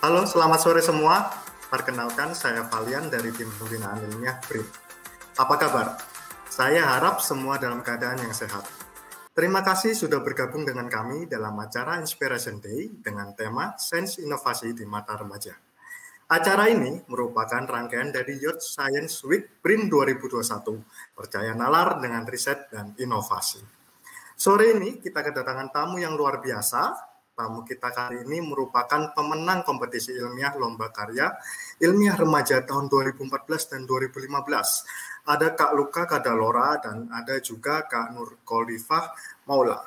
Halo, selamat sore semua. Perkenalkan, saya Valian dari tim pembinaan ilmiah BRIN. Apa kabar? Saya harap semua dalam keadaan yang sehat. Terima kasih sudah bergabung dengan kami dalam acara Inspiration Day dengan tema Sains Inovasi di Mata Remaja. Acara ini merupakan rangkaian dari Youth Science Week BRIN 2021, percaya nalar dengan riset dan inovasi. Sore ini kita kedatangan tamu yang luar biasa. Tamu kita kali ini merupakan pemenang kompetisi ilmiah Lomba Karya Ilmiah Remaja tahun 2014 dan 2015. Ada Kak Luka Kadalora dan ada juga Kak Nur Khalifah Maula.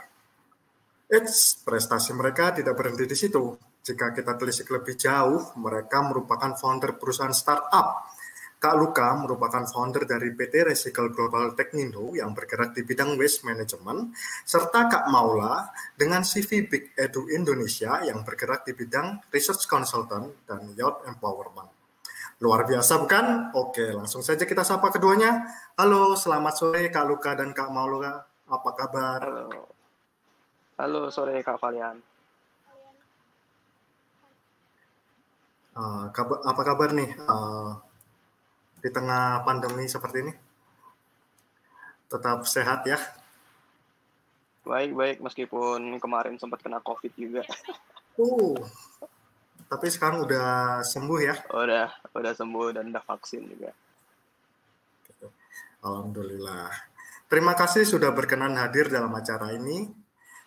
Prestasi mereka tidak berhenti di situ. Jika kita telisik lebih jauh, mereka merupakan founder perusahaan startup. Kak Luka merupakan founder dari PT Resikal Global Teknindo yang bergerak di bidang waste management, serta Kak Maula dengan CV Big Edu Indonesia yang bergerak di bidang research consultant dan youth empowerment. Luar biasa bukan? Oke, langsung saja kita sapa keduanya. Halo, selamat sore Kak Luka dan Kak Maula. Apa kabar? Halo, halo sore Kak Valian. Apa kabar nih? Di tengah pandemi seperti ini, tetap sehat ya? Baik-baik, meskipun kemarin sempat kena COVID juga. Tapi sekarang udah sembuh ya? Udah sembuh dan udah vaksin juga. Alhamdulillah. Terima kasih sudah berkenan hadir dalam acara ini.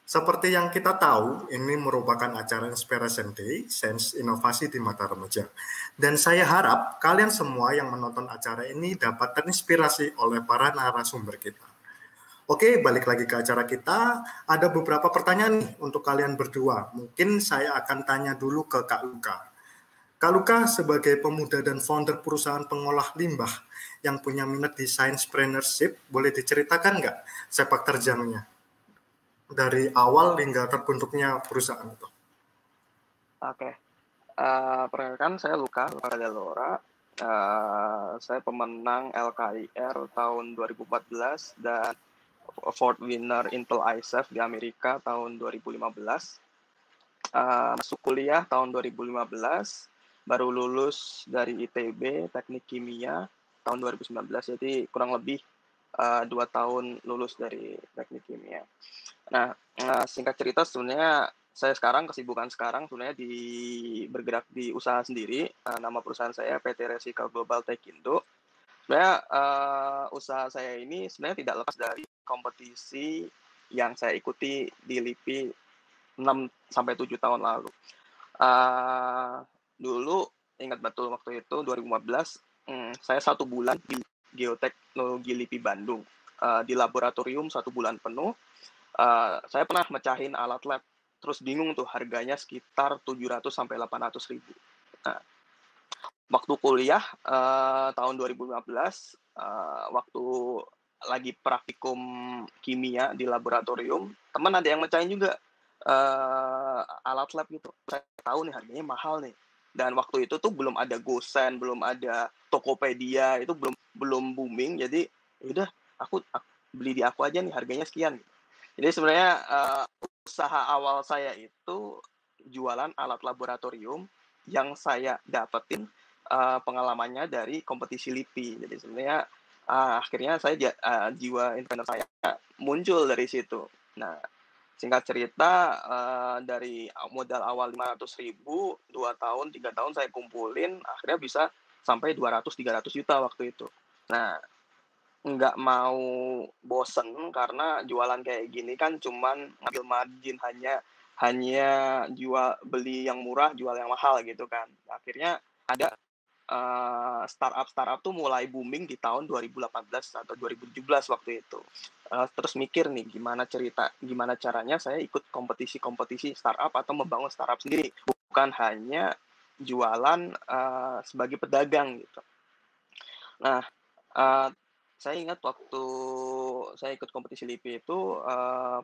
Seperti yang kita tahu, ini merupakan acara Inspiration Day, Sains Inovasi di Mata Remaja. Dan saya harap kalian semua yang menonton acara ini dapat terinspirasi oleh para narasumber kita. Oke, balik lagi ke acara kita. Ada beberapa pertanyaan nih untuk kalian berdua. Mungkin saya akan tanya dulu ke Kak Luka. Kak Luka sebagai pemuda dan founder perusahaan pengolah limbah yang punya minat di sciencepreneurship, boleh diceritakan nggak sepak terjangnya? Dari awal hingga terbentuknya perusahaan itu. Oke, perkenalkan saya Luka Kadalora. Saya pemenang LKIR tahun 2014 dan Award winner Intel ISEF di Amerika tahun 2015. Masuk kuliah tahun 2015, baru lulus dari ITB Teknik Kimia tahun 2019. Jadi kurang lebih 2 tahun lulus dari teknik kimia. Nah, singkat cerita sebenarnya saya kesibukan sekarang bergerak di usaha sendiri. Nama perusahaan saya PT Resikal Global Teknindo. Sebenarnya usaha saya ini sebenarnya tidak lepas dari kompetisi yang saya ikuti di LIPI 6-7 tahun lalu. Dulu ingat betul waktu itu 2015 saya 1 bulan di Geoteknologi LIPI Bandung, di laboratorium 1 bulan penuh. Saya pernah mecahin alat lab, terus bingung tuh harganya sekitar 700-800 ribu. Nah, waktu kuliah tahun 2015, waktu lagi praktikum kimia di laboratorium, teman ada yang mecahin juga alat lab gitu. Saya tahu nih harganya mahal nih. Dan waktu itu tuh belum ada GoSend, belum ada Tokopedia, itu belum booming. Jadi udah aku beli di aku aja nih, harganya sekian. Jadi sebenarnya usaha awal saya itu jualan alat laboratorium yang saya dapetin pengalamannya dari kompetisi LIPI. Jadi sebenarnya akhirnya saya jiwa inventor saya muncul dari situ. Nah, singkat cerita, dari modal awal 500 ribu, 2 tahun, 3 tahun saya kumpulin, akhirnya bisa sampai 200-300 juta waktu itu. Nah, nggak mau bosen karena jualan kayak gini kan cuman ngambil margin, hanya jual beli yang murah, jual yang mahal gitu kan. Akhirnya ada startup tuh mulai booming di tahun 2018 atau 2017 waktu itu. Terus mikir nih gimana caranya saya ikut kompetisi startup atau membangun startup sendiri, bukan hanya jualan sebagai pedagang gitu. Nah, saya ingat waktu saya ikut kompetisi LIPI itu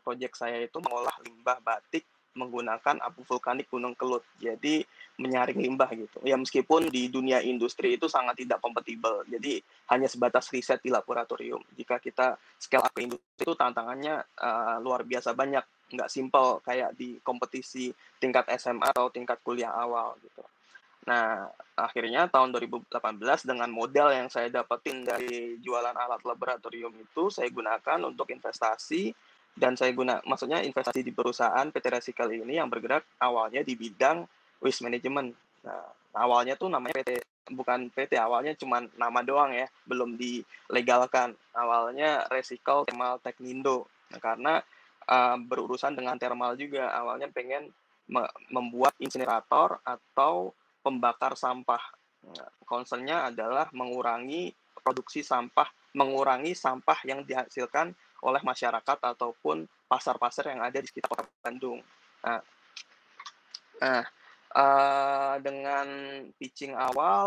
proyek saya itu mengolah limbah batik menggunakan abu vulkanik Gunung Kelut, jadi menyaring limbah gitu. Ya meskipun di dunia industri itu sangat tidak kompatibel, jadi hanya sebatas riset di laboratorium. Jika kita scale up ke industri itu tantangannya luar biasa banyak, nggak simpel kayak di kompetisi tingkat SMA atau tingkat kuliah awal gitu. Nah, akhirnya tahun 2018 dengan modal yang saya dapetin dari jualan alat laboratorium itu saya gunakan untuk investasi, dan saya maksudnya investasi di perusahaan PT Resikal ini yang bergerak awalnya di bidang waste management. Nah, awalnya tuh namanya PT, bukan PT, awalnya cuma nama doang ya, belum dilegalkan. Awalnya Resikal Thermal Teknindo. Nah, karena berurusan dengan thermal juga, awalnya pengen membuat insinerator atau pembakar sampah. Concernnya adalah mengurangi produksi sampah, mengurangi sampah yang dihasilkan oleh masyarakat ataupun pasar-pasar yang ada di sekitar kota Bandung. Dengan pitching awal,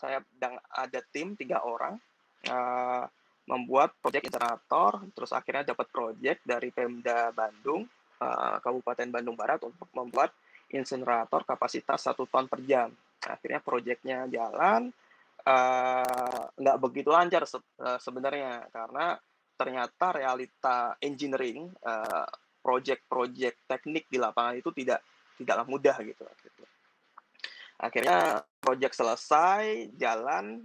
saya ada tim 3 orang membuat proyek insinerator, terus akhirnya dapat proyek dari Pemda Bandung, Kabupaten Bandung Barat untuk membuat insinerator kapasitas 1 ton per jam. Akhirnya proyeknya jalan, nggak begitu lancar sebenarnya, karena ternyata realita engineering, proyek-proyek teknik di lapangan itu tidaklah mudah gitu. Akhirnya proyek selesai, jalan,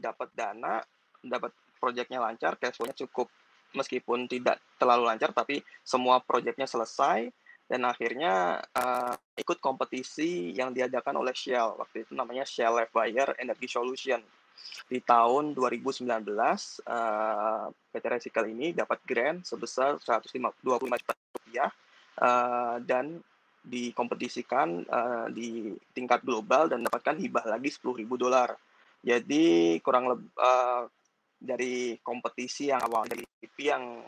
dapat dana, dapat proyeknya lancar, cash flow-nya cukup, meskipun tidak terlalu lancar, tapi semua proyeknya selesai. Dan akhirnya ikut kompetisi yang diadakan oleh Shell. Waktu itu namanya Shell Lifebuyer Energy Solution. Di tahun 2019, PT Resikal ini dapat grant sebesar 125 juta rupiah, dan dikompetisikan di tingkat global dan mendapatkan hibah lagi 10.000 dolar. Jadi kurang lebih dari kompetisi yang awalnya di LIPI yang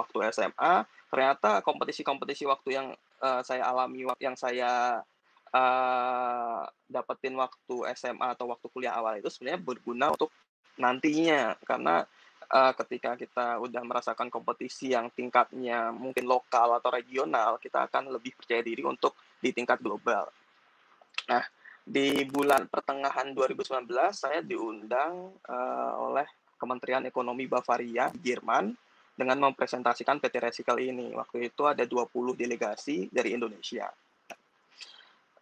waktu SMA, ternyata kompetisi-kompetisi waktu yang saya alami, yang saya dapetin waktu SMA atau waktu kuliah awal itu sebenarnya berguna untuk nantinya. Karena ketika kita udah merasakan kompetisi yang tingkatnya mungkin lokal atau regional, kita akan lebih percaya diri untuk di tingkat global. Nah, di bulan pertengahan 2019 saya diundang oleh Kementerian Ekonomi Bavaria, Jerman, dengan mempresentasikan PT Resikal ini. Waktu itu ada 20 delegasi dari Indonesia.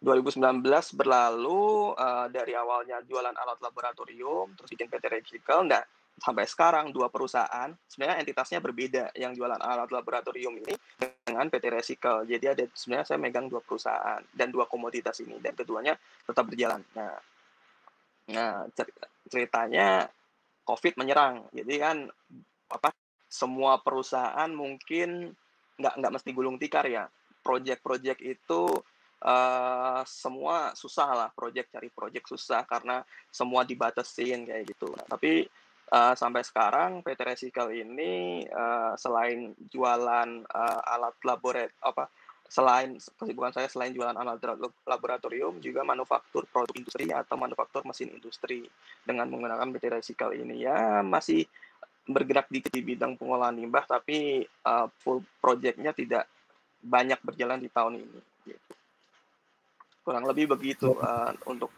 2019 berlalu, dari awalnya jualan alat laboratorium, terus bikin PT Resikal, nah, sampai sekarang 2 perusahaan, sebenarnya entitasnya berbeda, yang jualan alat laboratorium ini dengan PT Resikal. Jadi ada, sebenarnya saya megang 2 perusahaan dan 2 komoditas ini, dan keduanya tetap berjalan. Nah ceritanya COVID menyerang, jadi kan semua perusahaan mungkin nggak mesti gulung tikar ya. Proyek-proyek itu semua susah lah, cari proyek susah karena semua dibatasin kayak gitu. Nah, tapi sampai sekarang PT Resikal ini selain jualan alat kesibukan saya selain jualan alat laboratorium juga manufaktur produk industri atau manufaktur mesin industri dengan menggunakan PT Resikal ini. Ya masih bergerak dikit di bidang pengolahan limbah, tapi full project-nya tidak banyak berjalan di tahun ini. Kurang lebih begitu untuk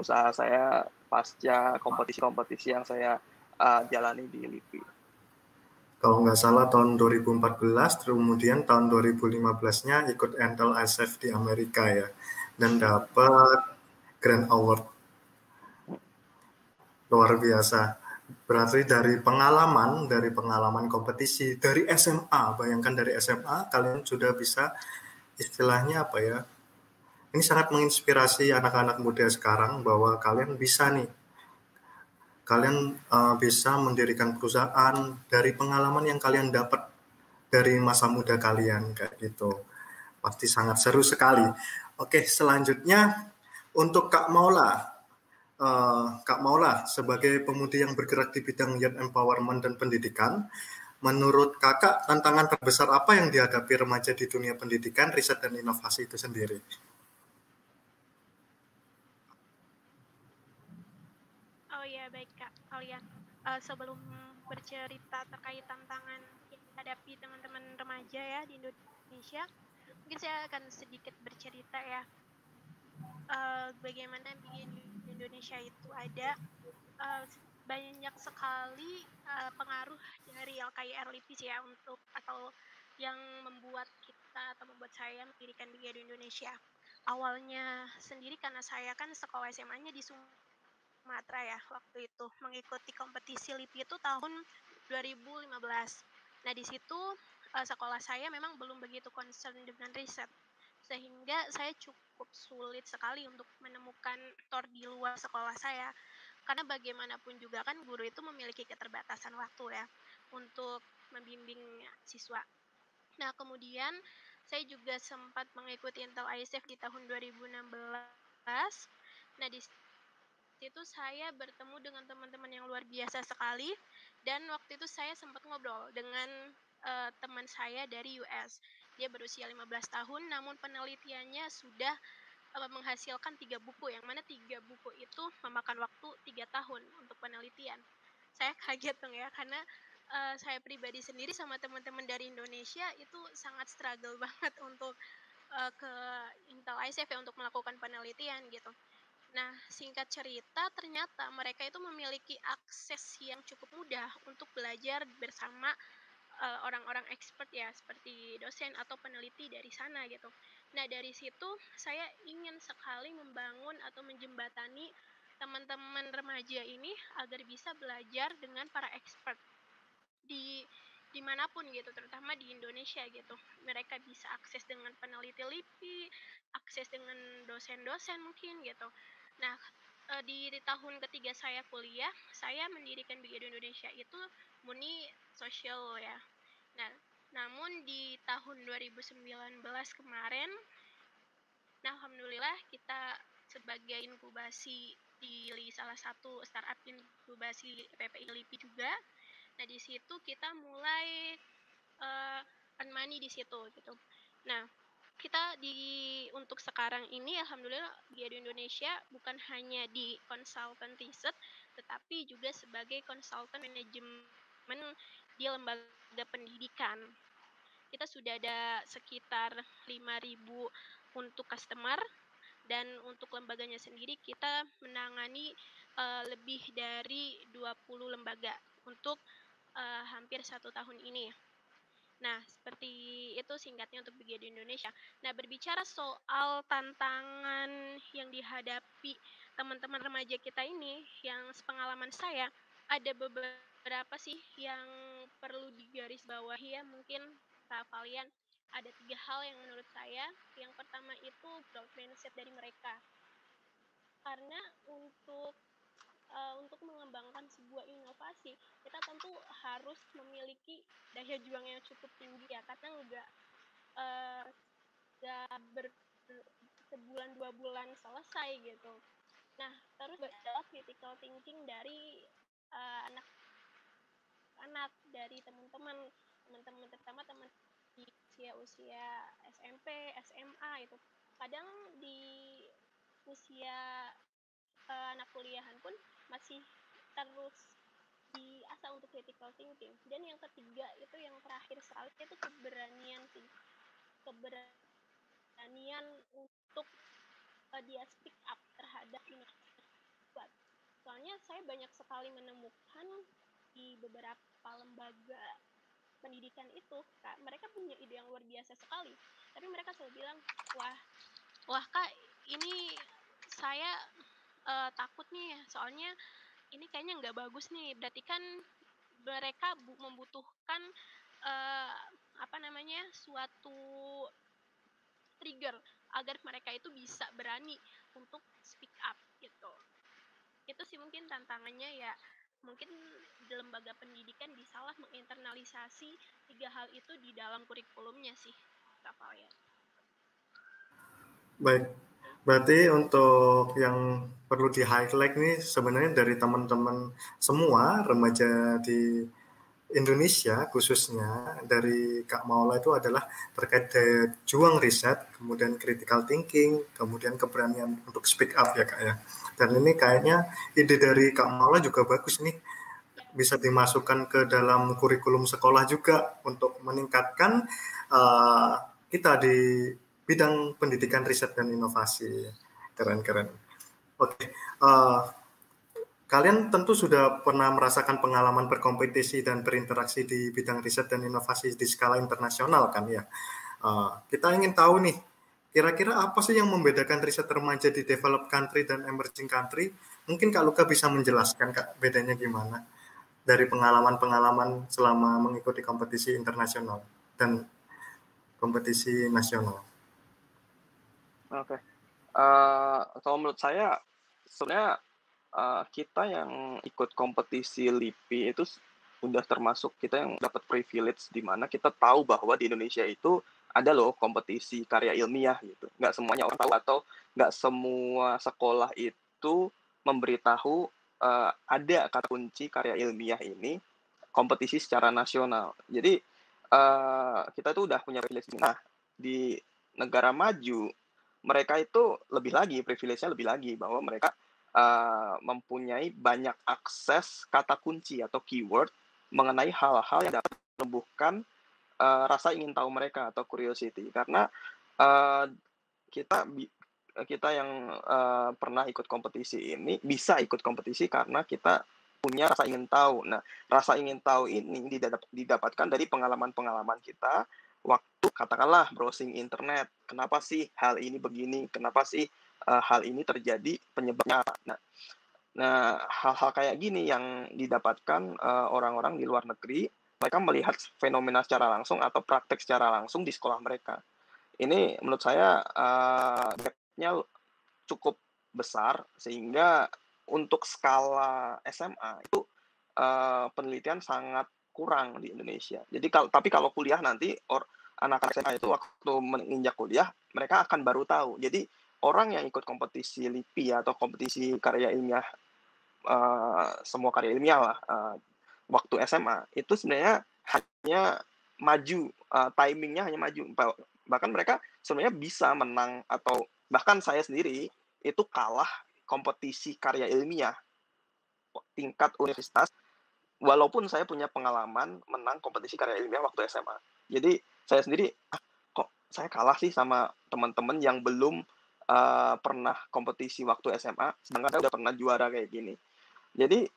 usaha saya pasca kompetisi-kompetisi yang saya jalani di LIPI. Kalau nggak salah tahun 2014, kemudian tahun 2015-nya ikut Intel ISEF di Amerika ya, dan dapat Grand Award. Luar biasa. Berarti dari pengalaman kompetisi, dari SMA, bayangkan dari SMA, kalian sudah bisa, istilahnya apa ya, ini sangat menginspirasi anak-anak muda sekarang bahwa kalian bisa nih, kalian bisa mendirikan perusahaan dari pengalaman yang kalian dapat dari masa muda kalian, kayak gitu. Pasti sangat seru sekali. Oke, selanjutnya untuk Kak Maula. Kak Maula, sebagai pemudi yang bergerak di bidang youth empowerment dan pendidikan, menurut kakak tantangan terbesar apa yang dihadapi remaja di dunia pendidikan, riset, dan inovasi itu sendiri? Oh ya, baik Kak Alia. Sebelum bercerita terkait tantangan yang dihadapi teman-teman remaja ya di Indonesia, mungkin saya akan sedikit bercerita ya, bagaimana begini Indonesia itu ada banyak sekali pengaruh dari LKIR LIPI ya, atau yang membuat saya mendirikan BRIN Indonesia. awalnya sendiri karena saya kan sekolah SMA-nya di Sumatera ya waktu itu, mengikuti kompetisi LIPI itu tahun 2015. Nah di situ sekolah saya memang belum begitu concern dengan riset, sehingga saya cukup sulit sekali untuk menemukan mentor di luar sekolah saya. Karena bagaimanapun juga kan guru itu memiliki keterbatasan waktu ya untuk membimbing siswa. Nah kemudian saya juga sempat mengikuti Intel ISEF di tahun 2016. Nah di situ saya bertemu dengan teman-teman yang luar biasa sekali, dan waktu itu saya sempat ngobrol dengan teman saya dari US. Dia berusia 15 tahun, namun penelitiannya sudah menghasilkan 3 buku, yang mana 3 buku itu memakan waktu 3 tahun untuk penelitian. Saya kaget dong ya, karena saya pribadi sendiri sama teman-teman dari Indonesia itu sangat struggle banget untuk ke Intel ISEF ya, untuk melakukan penelitian gitu. Nah, singkat cerita ternyata mereka itu memiliki akses yang cukup mudah untuk belajar bersama orang-orang expert ya, seperti dosen atau peneliti dari sana gitu. Nah dari situ saya ingin sekali membangun atau menjembatani teman-teman remaja ini agar bisa belajar dengan para expert di dimanapun gitu, terutama di Indonesia gitu. Mereka bisa akses dengan peneliti LIPI, akses dengan dosen-dosen mungkin gitu. Nah di tahun ketiga saya kuliah, saya mendirikan Big Edu Indonesia itu murni sosial ya. Nah namun di tahun 2019 kemarin, nah alhamdulillah kita sebagai inkubasi pilih salah satu startup inkubasi PPI LIPI juga. Nah di situ kita mulai earn money di situ gitu. Nah kita untuk sekarang ini alhamdulillah di Indonesia bukan hanya di consultant riset, tetapi juga sebagai consultant manajemen di lembaga pendidikan. Kita sudah ada sekitar 5.000 untuk customer, dan untuk lembaganya sendiri kita menangani lebih dari 20 lembaga untuk hampir 1 tahun ini. Nah, seperti itu singkatnya untuk Big Edu Indonesia. Nah, berbicara soal tantangan yang dihadapi teman-teman remaja kita ini, yang sepengalaman saya, ada beberapa sih yang perlu digarisbawahi ya, mungkin Kak Valian. Ada 3 hal yang menurut saya. Yang pertama itu growth mindset dari mereka, karena untuk mengembangkan sebuah inovasi kita tentu harus memiliki daya juang yang cukup tinggi ya, karena nggak sebulan 2 bulan selesai gitu. Nah terus ada critical thinking dari anak-anak, dari teman-teman terutama teman di usia SMP, SMA itu. Kadang di usia anak kuliahan pun masih terus diasah untuk critical thinking. Dan yang ketiga itu yang terakhir sekali itu keberanian sih. Keberanian untuk dia speak up terhadap ini. Soalnya saya banyak sekali menemukan di beberapa lembaga pendidikan itu, Kak, mereka punya ide yang luar biasa sekali, tapi mereka selalu bilang, wah Kak, ini saya takut nih, soalnya ini kayaknya nggak bagus nih. Berarti kan mereka membutuhkan suatu trigger agar mereka itu bisa berani untuk speak up gitu. Itu sih mungkin tantangannya ya. Mungkin di lembaga pendidikan bisalah menginternalisasi 3 hal itu di dalam kurikulumnya sih, Kak Valian. Baik, berarti untuk yang perlu di-highlight nih sebenarnya dari teman-teman semua remaja di Indonesia khususnya dari Kak Maula itu adalah terkait juang riset, kemudian critical thinking, kemudian keberanian untuk speak up ya Kak ya. Dan ini kayaknya ide dari Kak Maula juga bagus nih, bisa dimasukkan ke dalam kurikulum sekolah juga untuk meningkatkan kita di bidang pendidikan riset dan inovasi. Keren-keren. Oke. Kalian tentu sudah pernah merasakan pengalaman berkompetisi dan berinteraksi di bidang riset dan inovasi di skala internasional kan ya. Kita ingin tahu nih Kira-kira apa sih yang membedakan riset remaja di developed country dan emerging country? Mungkin Kak Luka bisa menjelaskan, Kak, bedanya gimana dari pengalaman-pengalaman selama mengikuti kompetisi internasional dan kompetisi nasional. Oke. Kalau menurut saya, sebenarnya kita yang ikut kompetisi LIPI itu udah termasuk kita yang dapat privilege, di mana kita tahu bahwa di Indonesia itu ada loh kompetisi karya ilmiah gitu. Nggak semuanya orang tahu atau nggak semua sekolah itu memberitahu ada kata kunci karya ilmiah ini kompetisi secara nasional. Jadi kita tuh udah punya privilege. Nah, di negara maju mereka itu lebih lagi, privilege-nya lebih lagi, bahwa mereka mempunyai banyak akses kata kunci atau keyword mengenai hal-hal yang dapat menumbuhkan rasa ingin tahu mereka atau curiosity, karena kita yang pernah ikut kompetisi ini bisa ikut kompetisi karena kita punya rasa ingin tahu. Nah, rasa ingin tahu ini didapatkan dari pengalaman-pengalaman kita waktu katakanlah browsing internet. Kenapa sih hal ini begini? Kenapa sih hal ini terjadi? Penyebabnya apa? Nah, hal-hal kayak gini yang didapatkan orang-orang di luar negeri. Mereka melihat fenomena secara langsung atau praktek secara langsung di sekolah mereka. Ini menurut saya gap-nya cukup besar, sehingga untuk skala SMA itu penelitian sangat kurang di Indonesia. Jadi tapi kalau kuliah nanti anak-anak SMA itu waktu menginjak kuliah mereka akan baru tahu. Jadi orang yang ikut kompetisi LIPI atau kompetisi karya ilmiah, semua karya ilmiah lah, waktu SMA itu sebenarnya hanya maju, timingnya hanya maju. Bahkan mereka sebenarnya bisa menang, atau bahkan saya sendiri itu kalah kompetisi karya ilmiah tingkat universitas, walaupun saya punya pengalaman menang kompetisi karya ilmiah waktu SMA. Jadi saya sendiri, kok saya kalah sih sama teman-teman yang belum pernah kompetisi waktu SMA, sedangkan saya udah pernah juara kayak gini. Jadi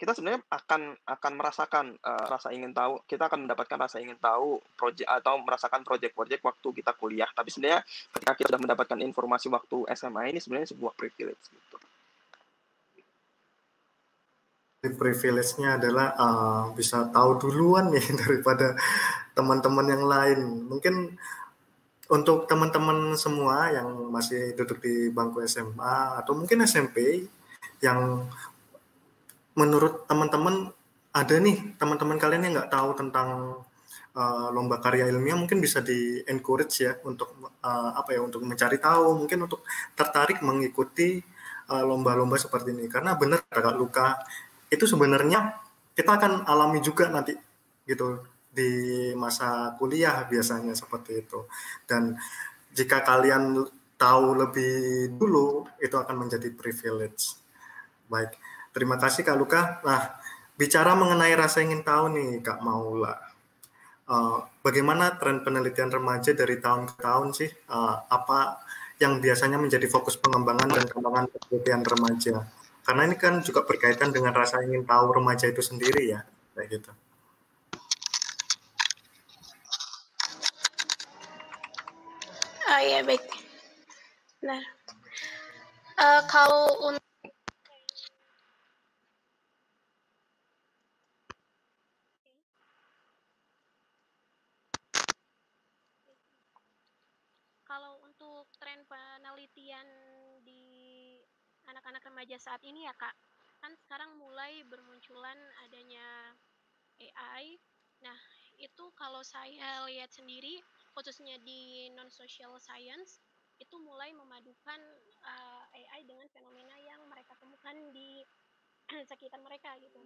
kita sebenarnya akan merasakan rasa ingin tahu, kita akan mendapatkan rasa ingin tahu project atau merasakan project-project waktu kita kuliah. Tapi sebenarnya ketika kita sudah mendapatkan informasi waktu SMA, ini sebenarnya sebuah privilege gitu. Privilege-nya adalah bisa tahu duluan ya daripada teman-teman yang lain. Mungkin untuk teman-teman semua yang masih duduk di bangku SMA atau mungkin SMP yang menurut teman-teman, ada nih teman-teman kalian yang nggak tahu tentang lomba karya ilmiah, mungkin bisa di-encourage ya untuk untuk mencari tahu, mungkin untuk tertarik mengikuti lomba-lomba seperti ini. Karena benar Kak Luka, itu sebenarnya kita akan alami juga nanti gitu di masa kuliah biasanya seperti itu. Dan jika kalian tahu lebih dulu, itu akan menjadi privilege. Baik. Terima kasih Kak Luka. Nah, bicara mengenai rasa ingin tahu nih Kak Maula, bagaimana tren penelitian remaja dari tahun ke tahun sih? Apa yang biasanya menjadi fokus pengembangan dan pengembangan penelitian remaja? Karena ini kan juga berkaitan dengan rasa ingin tahu remaja itu sendiri ya, kayak gitu. Oh ya, baik. Nah, kalau untuk tren penelitian di anak-anak remaja saat ini ya Kak, kan sekarang mulai bermunculan adanya AI. Nah, itu kalau saya lihat sendiri, khususnya di non-social science, itu mulai memadukan AI dengan fenomena yang mereka temukan di sekitar mereka gitu.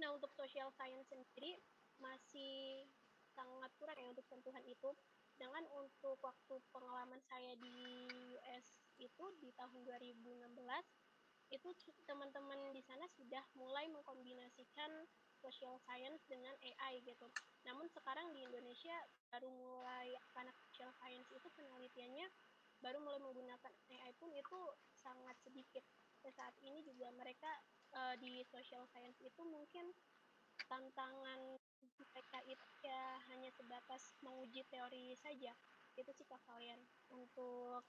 Nah, untuk social science sendiri masih sangat kurang ya untuk sentuhan itu. Sedangkan untuk waktu pengalaman saya di US itu di tahun 2016, itu teman-teman di sana sudah mulai mengkombinasikan social science dengan AI gitu. Namun sekarang di Indonesia baru mulai, anak social science itu penelitiannya baru mulai menggunakan AI pun itu sangat sedikit. Dan saat ini juga mereka di social science itu mungkin tantangan mereka itu ya hanya sebatas menguji teori saja, gitu sih Kak Valian untuk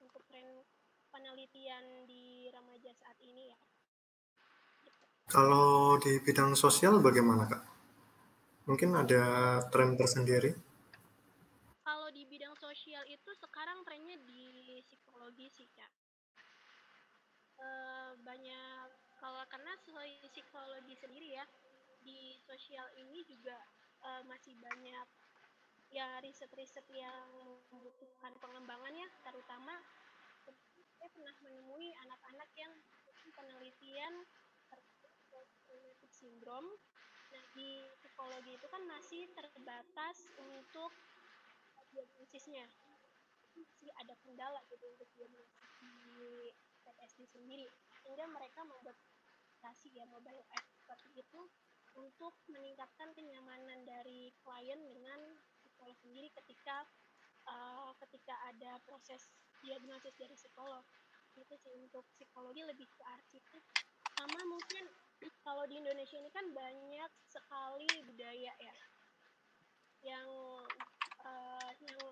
untuk tren penelitian di remaja saat ini ya. Kalau di bidang sosial bagaimana Kak? Mungkin ada tren tersendiri? Kalau di bidang sosial itu sekarang trennya di psikologi sih Kak. Banyak, kalau karena psikologi sendiri ya, di sosial ini juga masih banyak ya riset-riset yang membutuhkan pengembangannya, terutama saya pernah menemui anak-anak yang penelitian terkait sindrom. Nah, di psikologi itu kan masih terbatas untuk diagnosisnya, masih ada kendala gitu untuk diagnosis di PTSD sendiri, sehingga mereka membuat aplikasi ya mobile app seperti itu untuk meningkatkan kenyamanan dari klien dengan psikolog sendiri ketika ketika ada proses diagnosis dari psikolog. Itu sih untuk psikologi, lebih ke arsitek. Sama mungkin kalau di Indonesia ini kan banyak sekali budaya ya yang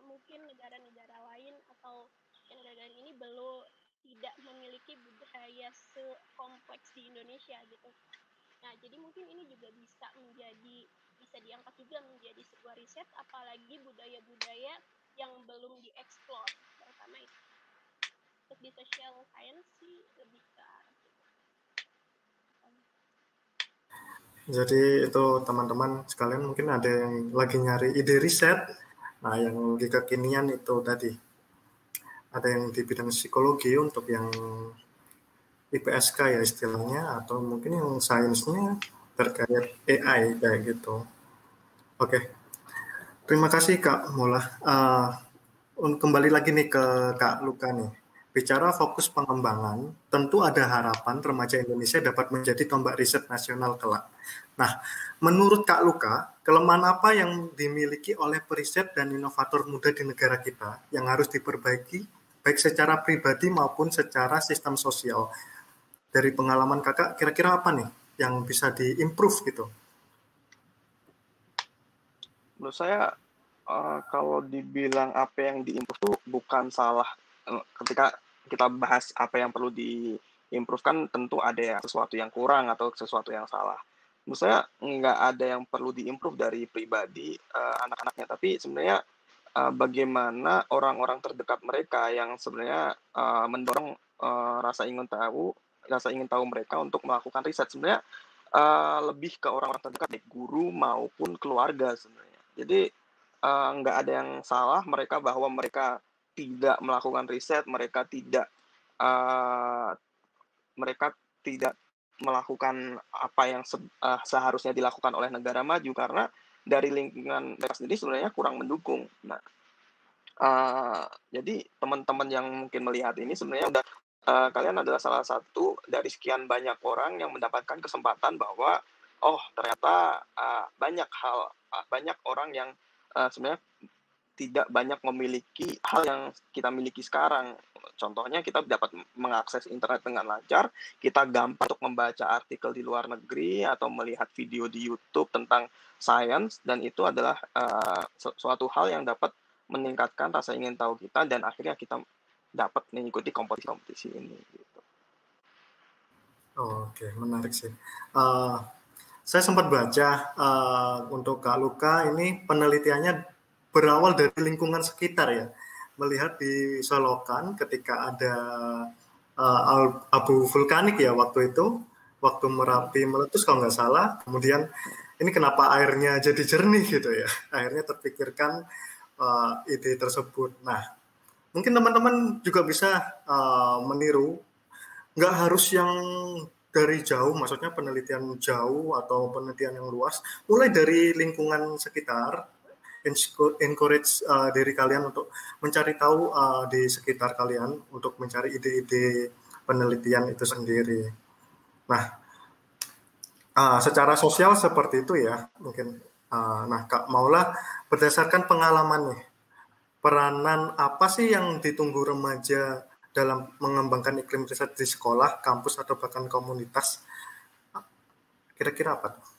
mungkin negara-negara lain atau negara-negara ini belum tidak memiliki budaya sekompleks di Indonesia gitu. Nah, jadi mungkin ini juga bisa menjadi, bisa diangkat juga menjadi sebuah riset, apalagi budaya-budaya yang belum dieksplor, terutama itu. Untuk di social science sih lebih ke gitu. Jadi itu teman-teman sekalian mungkin ada yang lagi nyari ide riset, nah yang lagi kekinian itu tadi. Ada yang di bidang psikologi untuk yang IPSK ya istilahnya, atau mungkin yang sainsnya terkait AI kayak gitu. Oke, terima kasih Kak Maula. Kembali lagi nih ke Kak Luka nih. Bicara fokus pengembangan, tentu ada harapan remaja Indonesia dapat menjadi tombak riset nasional kelak. Nah, menurut Kak Luka, kelemahan apa yang dimiliki oleh periset dan inovator muda di negara kita yang harus diperbaiki baik secara pribadi maupun secara sistem sosial? Dari pengalaman kakak, kira-kira apa nih yang bisa di-improve gitu? Menurut saya, kalau dibilang apa yang di-improve tuh bukan salah. Ketika kita bahas apa yang perlu di-improve kan tentu ada sesuatu yang kurang atau sesuatu yang salah. Menurut saya nggak ada yang perlu di-improve dari pribadi anak-anaknya, tapi sebenarnya bagaimana orang-orang terdekat mereka yang sebenarnya mendorong rasa ingin tahu mereka untuk melakukan riset, sebenarnya lebih ke orang-orang terdekat, baik guru maupun keluarga sebenarnya. Jadi nggak ada yang salah mereka bahwa mereka tidak melakukan riset, mereka tidak melakukan apa yang seharusnya dilakukan oleh negara maju, karena dari lingkungan mereka sendiri sebenarnya kurang mendukung. Nah, jadi teman-teman yang mungkin melihat ini sebenarnya udah kalian adalah salah satu dari sekian banyak orang yang mendapatkan kesempatan bahwa oh ternyata banyak orang yang sebenarnya tidak banyak memiliki hal yang kita miliki sekarang. Contohnya kita dapat mengakses internet dengan lancar, kita gampang untuk membaca artikel di luar negeri atau melihat video di YouTube tentang science, dan itu adalah suatu hal yang dapat meningkatkan rasa ingin tahu kita dan akhirnya kita dapat mengikuti kompetisi-kompetisi ini. Gitu. Oh, oke, menarik sih. Saya sempat baca untuk Kak Luka ini penelitiannya berawal dari lingkungan sekitar ya, melihat di Solokan ketika ada abu vulkanik ya waktu itu, waktu Merapi meletus kalau nggak salah, kemudian ini kenapa airnya jadi jernih gitu ya, akhirnya terpikirkan ide tersebut. Nah, mungkin teman-teman juga bisa meniru, nggak harus yang dari jauh, maksudnya penelitian jauh atau penelitian yang luas, mulai dari lingkungan sekitar. Encourage diri kalian untuk mencari tahu di sekitar kalian, untuk mencari ide-ide penelitian itu sendiri. Nah, secara sosial seperti itu ya mungkin. Nah, Kak Maula, berdasarkan pengalaman nih, peranan apa sih yang ditunggu remaja dalam mengembangkan iklim riset di sekolah, kampus, atau bahkan komunitas? Kira-kira apa tuh?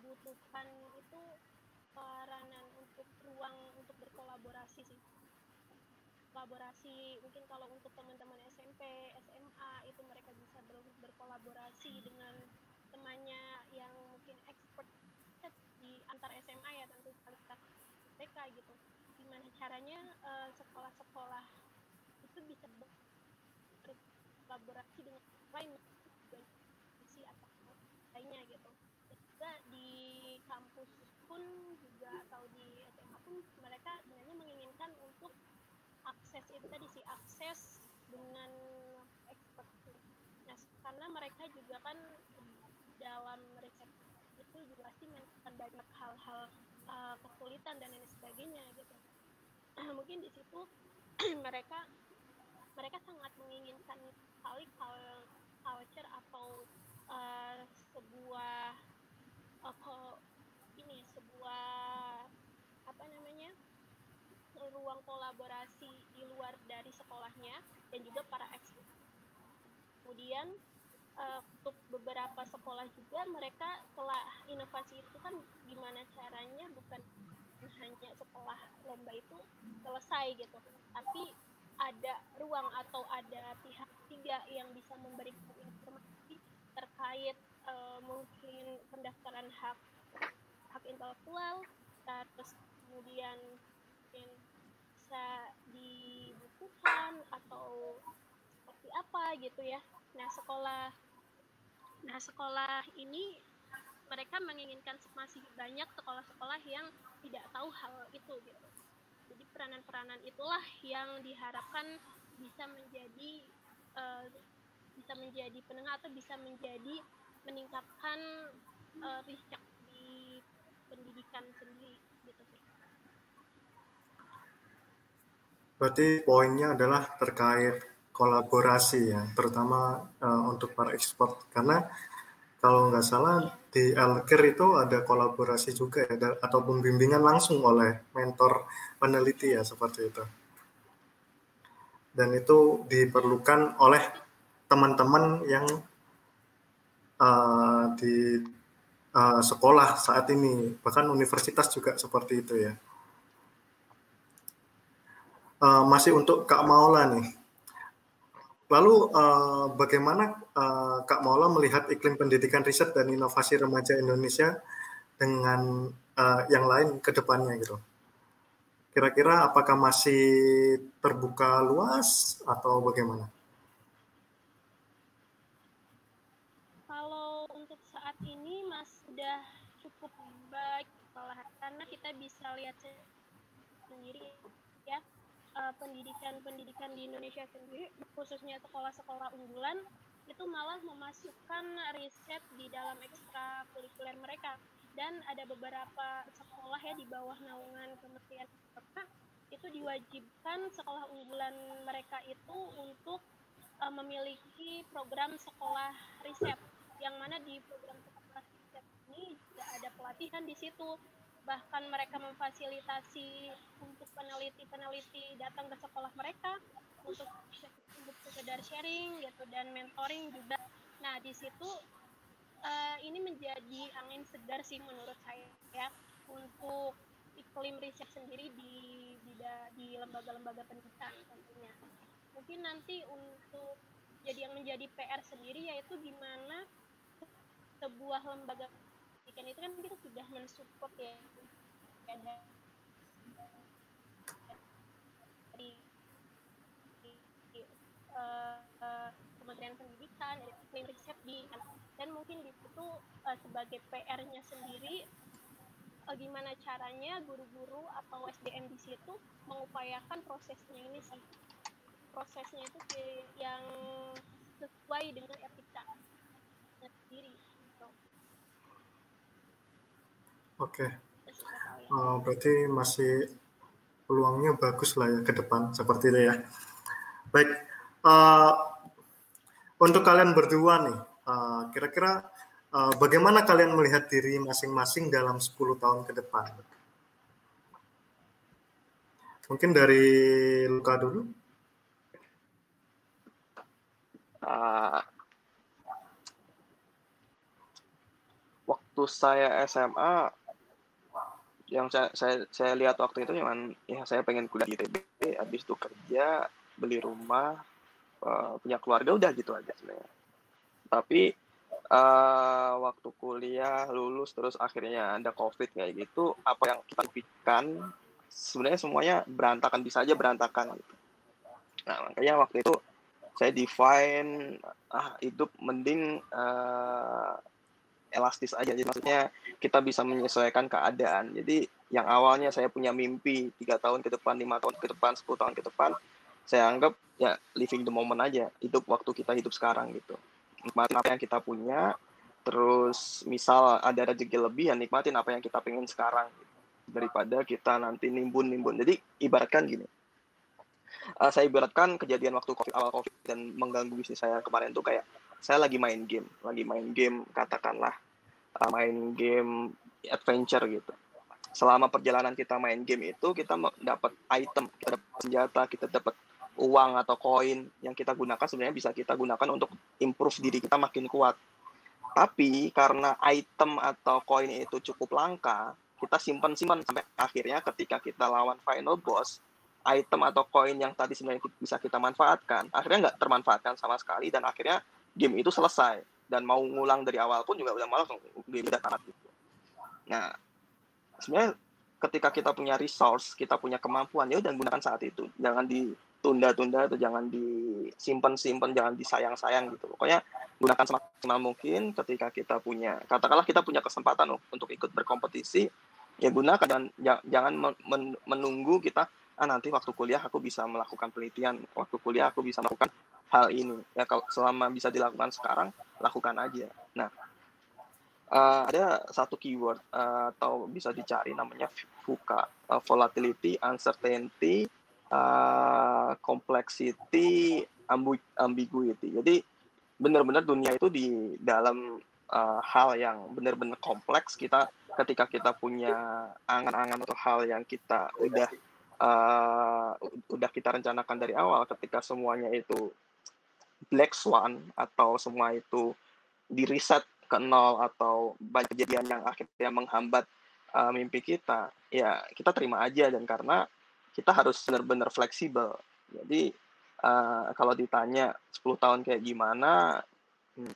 dibutuhkan itu peranan untuk ruang untuk berkolaborasi sih. Kolaborasi mungkin kalau untuk teman-teman SMP, SMA itu mereka bisa berkolaborasi dengan temannya yang mungkin expert di antar SMA ya, tentu kualitas TK gitu. Gimana caranya sekolah-sekolah itu bisa berkolaborasi dengan lain sisi atau lainnya gitu. Juga di kampus pun juga atau di SMA pun mereka sebenarnya menginginkan untuk akses itu tadi sih, akses dengan expert. Nah, karena mereka juga kan dalam riset itu juga pasti menemukan banyak hal-hal kesulitan dan lain sebagainya gitu. Mungkin di situ mereka sangat menginginkan sekali culture atau sebuah ruang kolaborasi di luar dari sekolahnya dan juga para ekspert. Kemudian untuk beberapa sekolah juga mereka telah inovasi itu kan gimana caranya bukan hanya sekolah lomba itu selesai gitu, tapi ada ruang atau ada pihak ketiga yang bisa memberikan informasi terkait mungkin pendaftaran hak intelektual, terus kemudian mungkin bisa dibukukan atau seperti apa gitu ya. Nah sekolah ini mereka menginginkan masih banyak sekolah-sekolah yang tidak tahu hal itu gitu. Jadi peranan-peranan itulah yang diharapkan bisa menjadi penengah atau bisa menjadi meningkatkan riset di pendidikan sendiri gitu sih. Berarti poinnya adalah terkait kolaborasi ya, terutama untuk para ekspor, karena kalau nggak salah di LKIR itu ada kolaborasi juga ya, atau pembimbingan langsung oleh mentor peneliti ya, seperti itu. Dan itu diperlukan oleh teman-teman yang di sekolah saat ini, bahkan universitas juga seperti itu ya. Masih untuk Kak Maula nih. Lalu bagaimana Kak Maula melihat iklim pendidikan riset dan inovasi remaja Indonesia dengan yang lain ke depannya gitu? Kira-kira apakah masih terbuka luas atau bagaimana? Kalau untuk saat ini Mas sudah cukup baik karena kita bisa lihat sendiri ya. Pendidikan di Indonesia sendiri, khususnya sekolah-sekolah unggulan, itu malah memasukkan riset di dalam ekstrakurikuler mereka. Dan ada beberapa sekolah ya di bawah naungan Kementerian Ekonomi itu diwajibkan sekolah unggulan mereka itu untuk memiliki program sekolah riset, yang mana di program sekolah riset ini juga ada pelatihan di situ. Bahkan mereka memfasilitasi untuk peneliti-peneliti datang ke sekolah mereka untuk sekedar sharing gitu dan mentoring juga. Nah di situ ini menjadi angin segar sih menurut saya ya untuk iklim riset sendiri di lembaga-lembaga pendidikan tentunya. Mungkin nanti untuk jadi yang menjadi PR sendiri yaitu gimana sebuah lembaga pendidikan itu kan kita sudah mensupport ya dari Kementerian Pendidikan, iklim riset di, dan mungkin di situ sebagai PR-nya sendiri gimana caranya guru-guru atau SDM di situ mengupayakan prosesnya ini sih, prosesnya itu yang sesuai dengan etika sendiri. Oke, berarti masih peluangnya bagus lah ya ke depan, seperti itu ya. Baik, untuk kalian berdua nih, kira-kira bagaimana kalian melihat diri masing-masing dalam 10 tahun ke depan? Mungkin dari Luka dulu. Waktu waktu saya SMA, yang saya lihat waktu itu cuman ya saya pengen kuliah di ITB, habis itu kerja, beli rumah, punya keluarga, udah gitu aja sebenarnya. Tapi waktu kuliah lulus terus akhirnya ada COVID kayak gitu, apa yang kita pikirkan sebenarnya semuanya berantakan, bisa aja berantakan gitu. Nah makanya waktu itu saya define hidup mending elastis aja, jadi maksudnya kita bisa menyesuaikan keadaan. Jadi yang awalnya saya punya mimpi 3 tahun ke depan, 5 tahun ke depan, 10 tahun ke depan, saya anggap ya living the moment aja, hidup waktu kita hidup sekarang gitu, nikmatin apa yang kita punya. Terus misal ada rezeki lebih ya nikmatin apa yang kita pengen sekarang gitu, daripada kita nanti nimbun-nimbun. Jadi ibaratkan gini, saya ibaratkan kejadian waktu COVID, awal COVID dan mengganggu bisnis saya kemarin tuh kayak saya lagi main game, katakanlah main game adventure gitu. Selama perjalanan kita main game itu, kita dapat item, kita dapat senjata, kita dapat uang atau koin yang kita gunakan sebenarnya bisa kita gunakan untuk improve diri kita makin kuat. Tapi karena item atau koin itu cukup langka, kita simpan sampai akhirnya ketika kita lawan final boss, item atau koin yang tadi sebenarnya bisa kita manfaatkan akhirnya nggak termanfaatkan sama sekali, dan akhirnya game itu selesai, dan mau ngulang dari awal pun juga udah malas, game udah tamat gitu. Nah, sebenarnya ketika kita punya resource, kita punya kemampuan, ya udah gunakan saat itu. Jangan ditunda-tunda atau jangan disimpan-simpan, jangan disayang-sayang gitu. Pokoknya gunakan semaksimal mungkin ketika kita punya, katakanlah kita punya kesempatan untuk ikut berkompetisi, ya gunakan, jangan menunggu kita nanti waktu kuliah aku bisa melakukan penelitian, waktu kuliah aku bisa melakukan hal ini. Ya kalau selama bisa dilakukan sekarang, lakukan aja. Nah, ada satu keyword atau bisa dicari namanya VUCA, volatility, uncertainty, complexity, ambiguity. Jadi benar-benar dunia itu di dalam hal yang benar-benar kompleks. Kita ketika kita punya angan-angan atau hal yang kita udah kita rencanakan dari awal, ketika semuanya itu black swan atau semua itu di reset ke nol atau banyak kejadian yang akhirnya menghambat mimpi kita, ya kita terima aja. Dan karena kita harus benar-benar fleksibel, jadi kalau ditanya 10 tahun kayak gimana,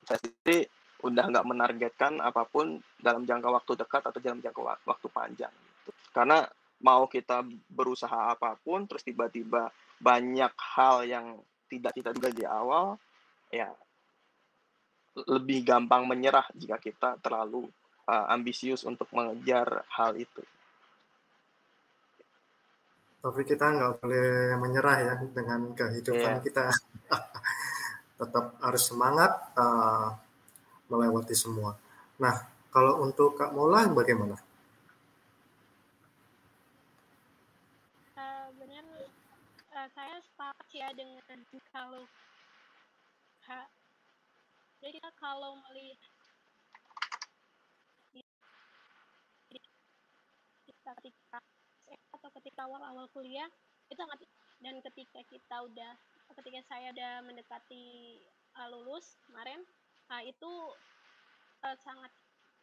saya sendiri udah nggak menargetkan apapun dalam jangka waktu dekat atau dalam jangka waktu panjang gitu. Karena mau kita berusaha apapun, terus tiba-tiba banyak hal yang tidak kita duga di awal, ya lebih gampang menyerah jika kita terlalu ambisius untuk mengejar hal itu. Tapi kita nggak boleh menyerah ya dengan kehidupan kita. Tetap harus semangat melewati semua. Nah, kalau untuk Kak Maula bagaimana? Saya sepakat ya dengan kalau jadi kita kalau melihat ketika atau ketika awal kuliah itu sangat, dan ketika saya udah mendekati lulus kemarin itu sangat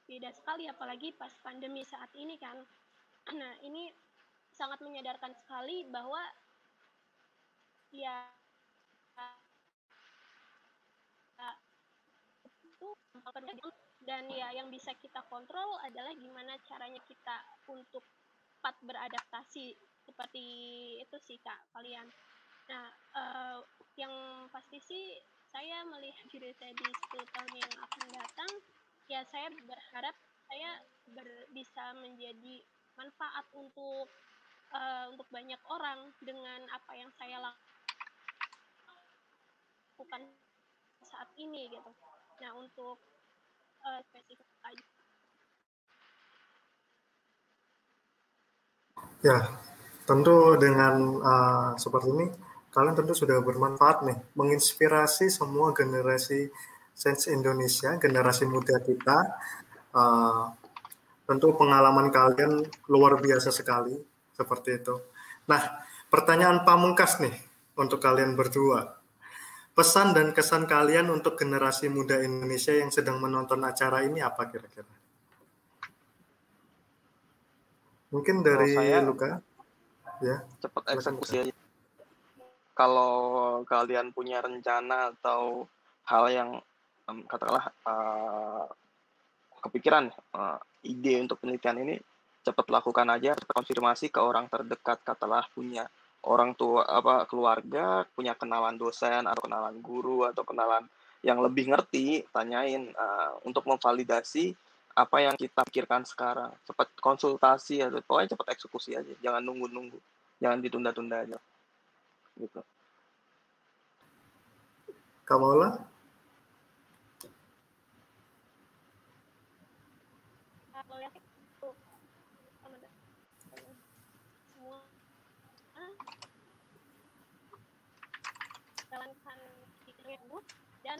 beda sekali, apalagi pas pandemi saat ini kan. Nah ini sangat menyadarkan sekali bahwa ya itu dan ya yang bisa kita kontrol adalah gimana caranya kita untuk cepat beradaptasi seperti itu sih Kak kalian. Nah yang pasti sih saya melihat diri saya di 10 tahun yang akan datang, ya saya berharap saya bisa menjadi manfaat untuk banyak orang dengan apa yang saya lakukan saat ini gitu. Nah untuk spesifik aja. Ya tentu dengan seperti ini kalian tentu sudah bermanfaat nih, menginspirasi semua generasi Sains Indonesia, generasi muda kita. Tentu pengalaman kalian luar biasa sekali seperti itu. Nah pertanyaan pamungkas nih untuk kalian berdua. Pesan dan kesan kalian untuk generasi muda Indonesia yang sedang menonton acara ini apa kira-kira? Mungkin dari Luka. Ya, cepat eksekusi aja. Kalau kalian punya rencana atau hal yang katakanlah kepikiran, ide untuk penelitian ini, cepat lakukan aja, konfirmasi ke orang terdekat, katakanlah punya orang tua, apa, keluarga, punya kenalan dosen atau kenalan guru atau kenalan yang lebih ngerti, tanyain untuk memvalidasi apa yang kita pikirkan sekarang. Cepat konsultasi, atau pokoknya cepat eksekusi aja, jangan nunggu-nunggu, jangan ditunda-tunda aja gitu. Kak Maula? Jalankan pikirnya dulu dan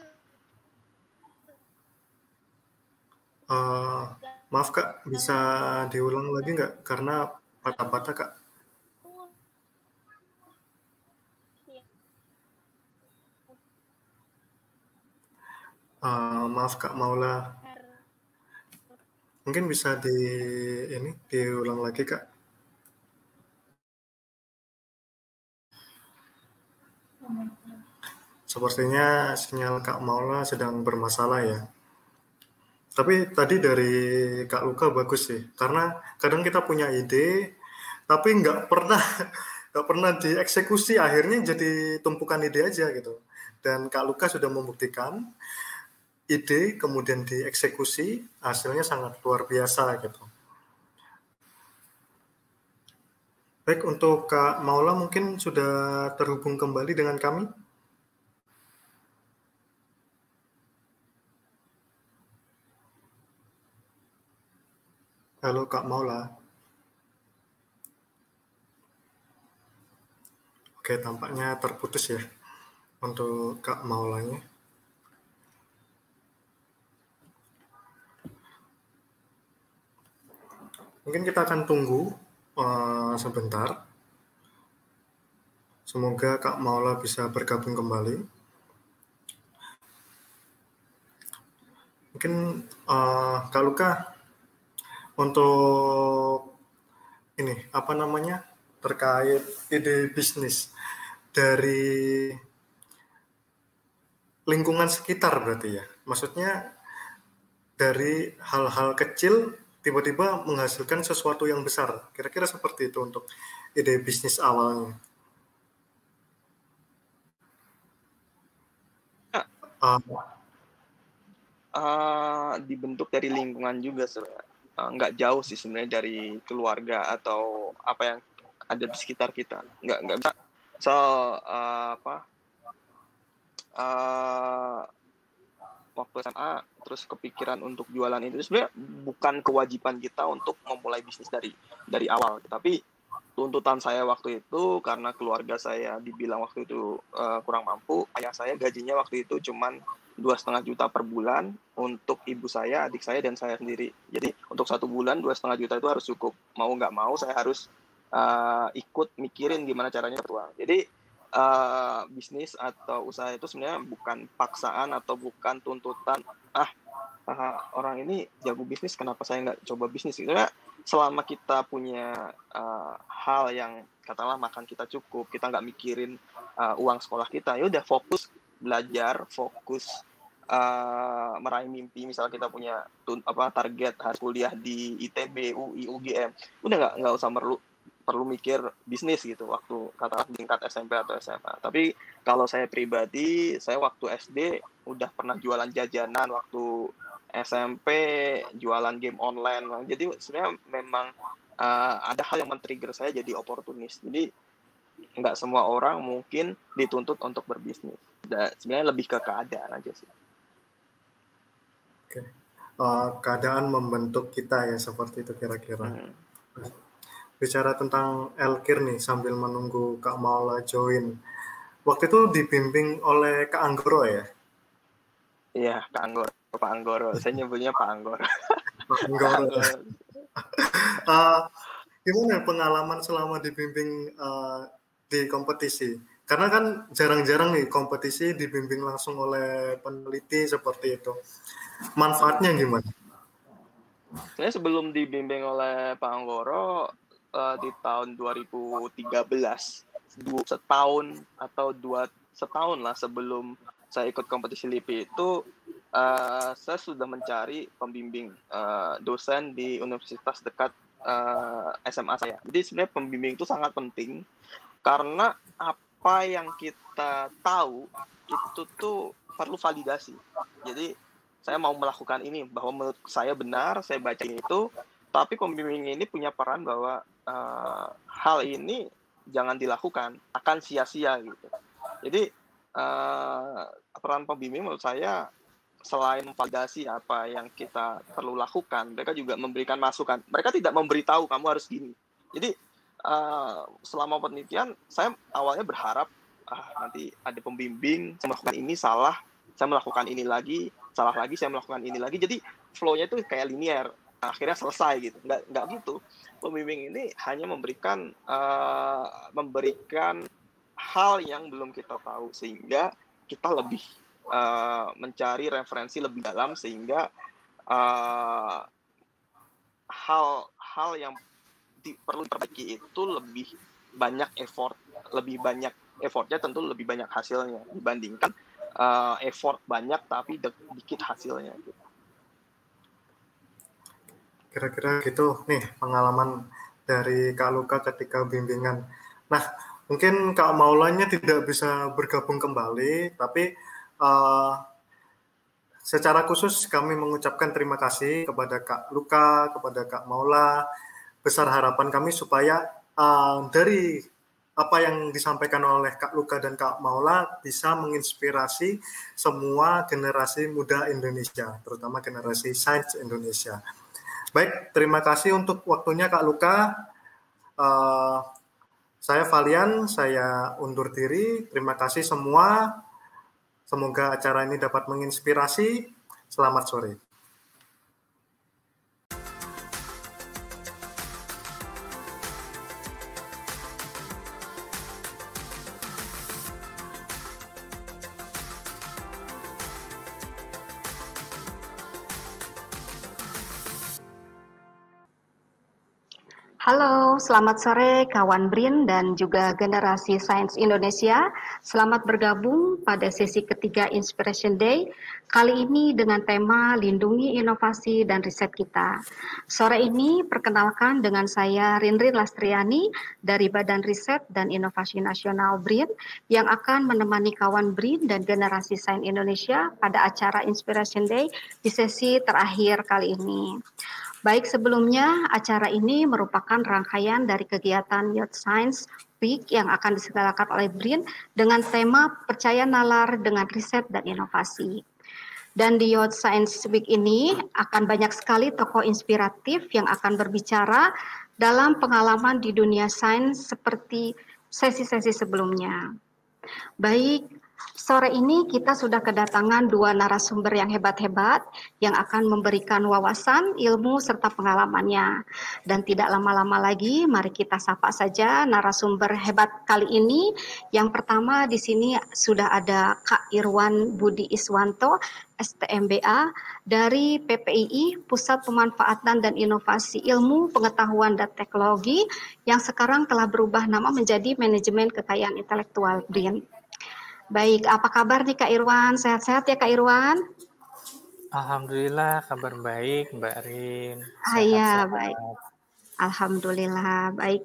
maaf Kak, bisa diulang lagi nggak? Karena patah-patah Kak. Maaf Kak Maula, mungkin bisa diulang lagi Kak. Sepertinya sinyal Kak Maula sedang bermasalah ya. Tapi tadi dari Kak Luka bagus sih, karena kadang kita punya ide, tapi nggak pernah dieksekusi, akhirnya jadi tumpukan ide aja gitu. Dan Kak Luka sudah membuktikan ide kemudian dieksekusi, hasilnya sangat luar biasa gitu. Baik, untuk Kak Maula mungkin sudah terhubung kembali dengan kami. Halo Kak Maula. Oke, tampaknya terputus ya untuk Kak Maulanya. Mungkin kita akan tunggu sebentar. Semoga Kak Maula bisa bergabung kembali. Mungkin Kak Luka, untuk ini apa namanya, terkait ide bisnis dari lingkungan sekitar berarti ya, maksudnya dari hal-hal kecil tiba-tiba menghasilkan sesuatu yang besar, kira-kira seperti itu untuk ide bisnis awalnya. Dibentuk dari lingkungan juga sebenarnya. Nggak jauh sih sebenarnya dari keluarga atau apa yang ada di sekitar kita. Nggak bisa soal waktu SMA terus kepikiran untuk jualan itu sebenarnya bukan kewajiban kita untuk memulai bisnis dari awal, tapi tuntutan saya waktu itu karena keluarga saya dibilang waktu itu kurang mampu. Ayah saya gajinya waktu itu cuman 2,5 juta per bulan untuk ibu saya, adik saya, dan saya sendiri. Jadi untuk 1 bulan 2,5 juta itu harus cukup. Mau nggak mau saya harus ikut mikirin gimana caranya uang. Jadi bisnis atau usaha itu sebenarnya bukan paksaan atau bukan tuntutan. Orang ini jago bisnis, kenapa saya nggak coba bisnis? Karena selama kita punya hal yang katakanlah makan kita cukup, kita nggak mikirin uang sekolah kita, ya udah fokus belajar, fokus meraih mimpi. Misal kita punya target harus kuliah di ITB, UI, UGM, udah nggak usah perlu mikir bisnis gitu waktu katakan tingkat SMP atau SMA. Tapi kalau saya pribadi, saya waktu SD udah pernah jualan jajanan, waktu SMP jualan game online. Jadi sebenarnya memang ada hal yang men-trigger saya jadi oportunis. Jadi nggak semua orang mungkin dituntut untuk berbisnis. Sebenarnya lebih ke keadaan aja sih. Oke. Keadaan membentuk kita ya, seperti itu kira-kira. Bicara tentang LKIR nih, sambil menunggu Kak Maula join. Waktu itu dibimbing oleh Kak Anggoro ya? Iya, Kak Anggoro. Pak Anggoro. Saya nyebutnya Pak Anggoro. Pak Anggoro. Gimana pengalaman selama dibimbing di kompetisi? Karena kan jarang-jarang nih kompetisi dibimbing langsung oleh peneliti seperti itu. Manfaatnya gimana? Saya sebelum dibimbing oleh Pak Anggoro, di tahun 2013, setahun lah sebelum saya ikut kompetisi LIPI itu, saya sudah mencari pembimbing dosen di universitas dekat SMA saya. Jadi sebenarnya pembimbing itu sangat penting karena apa yang kita tahu itu tuh perlu validasi. Jadi saya mau melakukan ini bahwa menurut saya benar, saya baca itu, tapi pembimbing ini punya peran bahwa hal ini jangan dilakukan, akan sia-sia gitu. Jadi peran pembimbing menurut saya selain memvalidasi apa yang kita perlu lakukan, mereka juga memberikan masukan. Mereka tidak memberitahu kamu harus gini. Jadi selama penelitian, saya awalnya berharap nanti ada pembimbing, saya melakukan ini salah, saya melakukan ini lagi, salah lagi, saya melakukan ini lagi. Jadi flow-nya itu kayak linear, akhirnya selesai gitu. Nggak gitu. Pembimbing ini hanya memberikan hal yang belum kita tahu sehingga kita lebih mencari referensi lebih dalam, sehingga hal yang perlu diperbaiki itu lebih banyak effortnya, tentu lebih banyak hasilnya dibandingkan effort banyak tapi dikit hasilnya. Kira-kira gitu nih pengalaman dari Kak Luka ketika bimbingan. Nah, mungkin Kak Maulanya tidak bisa bergabung kembali, tapi secara khusus kami mengucapkan terima kasih kepada Kak Luka, kepada Kak Maula. Besar harapan kami supaya dari apa yang disampaikan oleh Kak Luka dan Kak Maula bisa menginspirasi semua generasi muda Indonesia, terutama generasi sains Indonesia. Baik, terima kasih untuk waktunya Kak Luka. Saya Valian, saya undur diri. Terima kasih semua. Semoga acara ini dapat menginspirasi. Selamat sore. Halo, selamat sore kawan BRIN dan juga generasi sains Indonesia. Selamat bergabung pada sesi ketiga Inspiration Day, kali ini dengan tema Lindungi Inovasi dan Riset Kita. Sore ini perkenalkan dengan saya Rinrin Lastriani dari Badan Riset dan Inovasi Nasional BRIN yang akan menemani kawan BRIN dan generasi sains Indonesia pada acara Inspiration Day di sesi terakhir kali ini. Baik, sebelumnya acara ini merupakan rangkaian dari kegiatan Youth Science Week yang akan diselenggarakan oleh BRIN dengan tema Percaya Nalar dengan Riset dan Inovasi. Dan di Youth Science Week ini akan banyak sekali tokoh inspiratif yang akan berbicara dalam pengalaman di dunia sains seperti sesi-sesi sebelumnya. Baik. Sore ini kita sudah kedatangan dua narasumber yang hebat-hebat yang akan memberikan wawasan, ilmu, serta pengalamannya. Dan tidak lama-lama lagi, mari kita sapa saja narasumber hebat kali ini. Yang pertama di sini sudah ada Kak Irwan Budi Iswanto, STMBA dari PPII, Pusat Pemanfaatan dan Inovasi Ilmu, Pengetahuan dan Teknologi, yang sekarang telah berubah nama menjadi Manajemen Kekayaan Intelektual BRIN. Baik, apa kabar nih Kak Irwan? Sehat-sehat ya Kak Irwan? Alhamdulillah, kabar baik Mbak Rin. Iya, baik. Alhamdulillah, baik.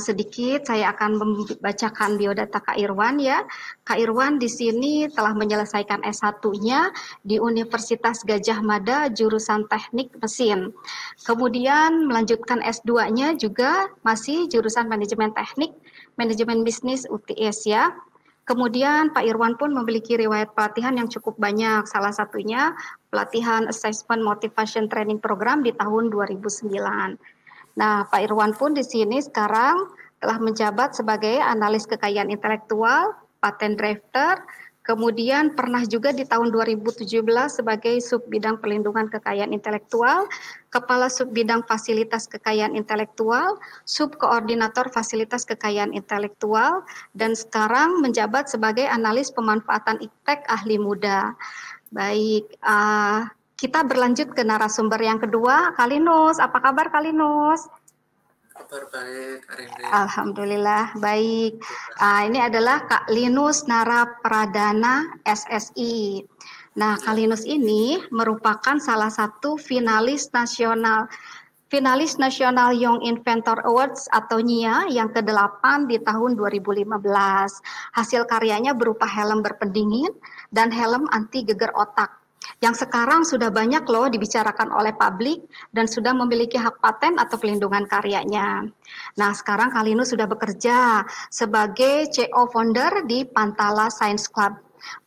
Sedikit saya akan membacakan biodata Kak Irwan ya. Kak Irwan di sini telah menyelesaikan S1-nya di Universitas Gadjah Mada, jurusan Teknik Mesin. Kemudian melanjutkan S2-nya juga masih jurusan Manajemen Teknik, Manajemen Bisnis UTS ya. Kemudian Pak Irwan pun memiliki riwayat pelatihan yang cukup banyak. Salah satunya pelatihan Assessment Motivation Training Program di tahun 2009. Nah, Pak Irwan pun di sini sekarang telah menjabat sebagai analis kekayaan intelektual, patent drafter, kemudian pernah juga di tahun 2017 sebagai sub bidang perlindungan kekayaan intelektual, kepala sub bidang fasilitas kekayaan intelektual, sub koordinator fasilitas kekayaan intelektual, dan sekarang menjabat sebagai analis pemanfaatan iptek ahli muda. Baik, kita berlanjut ke narasumber yang kedua, Kalinus. Apa kabar Kalinus? Kabar baik, Rinrin. Alhamdulillah, baik. Ini adalah Kalinus Narapradana SSI. Nah, Kalinus ini merupakan salah satu finalis nasional Young Inventor Awards atau NYIA yang ke-8 di tahun 2015. Hasil karyanya berupa helm berpendingin dan helm anti geger otak, yang sekarang sudah banyak loh dibicarakan oleh publik dan sudah memiliki hak paten atau pelindungan karyanya. Nah, sekarang Kalinus sudah bekerja sebagai CEO founder di Pantala Science Club.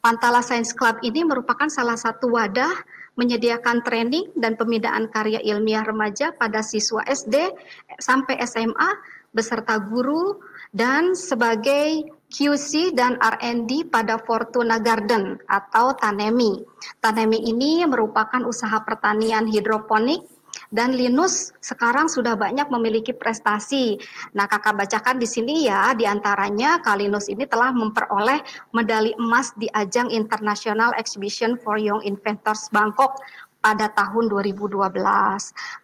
Pantala Science Club ini merupakan salah satu wadah menyediakan training dan pembinaan karya ilmiah remaja pada siswa SD sampai SMA beserta guru dan sebagai QC dan R&D pada Fortuna Garden atau Tanemi. Tanemi ini merupakan usaha pertanian hidroponik dan Linus sekarang sudah banyak memiliki prestasi. Nah, kakak bacakan di sini ya, diantaranya Kalinus ini telah memperoleh medali emas di ajang International Exhibition for Young Inventors Bangkok pada tahun 2012.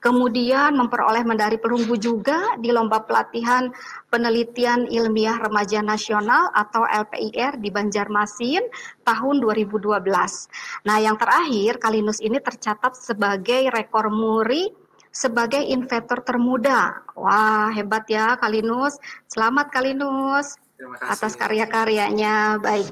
Kemudian memperoleh medali perunggu juga di Lomba Pelatihan Penelitian Ilmiah Remaja Nasional atau LPIR di Banjarmasin tahun 2012. Nah, yang terakhir Kalinus ini tercatat sebagai rekor muri sebagai inventor termuda. Wah, hebat ya Kalinus. Selamat Kalinus atas karya-karyanya. Baik.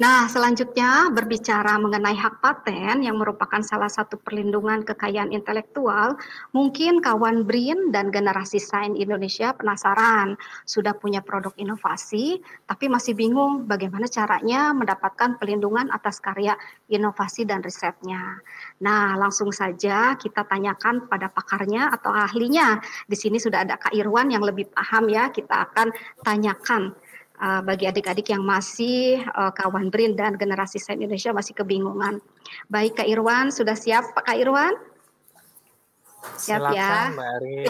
Nah, selanjutnya berbicara mengenai hak paten yang merupakan salah satu perlindungan kekayaan intelektual, mungkin kawan BRIN dan generasi sains Indonesia penasaran, sudah punya produk inovasi, tapi masih bingung bagaimana caranya mendapatkan pelindungan atas karya inovasi dan risetnya. Nah, langsung saja kita tanyakan pada pakarnya atau ahlinya. Di sini sudah ada Kak Irwan yang lebih paham ya, kita akan tanyakan. Bagi adik-adik yang masih kawan BRIN dan generasi sains Indonesia masih kebingungan. Baik, Kak Irwan, sudah siap Pak Irwan? Siap. Silakan, ya. Mbak Rin.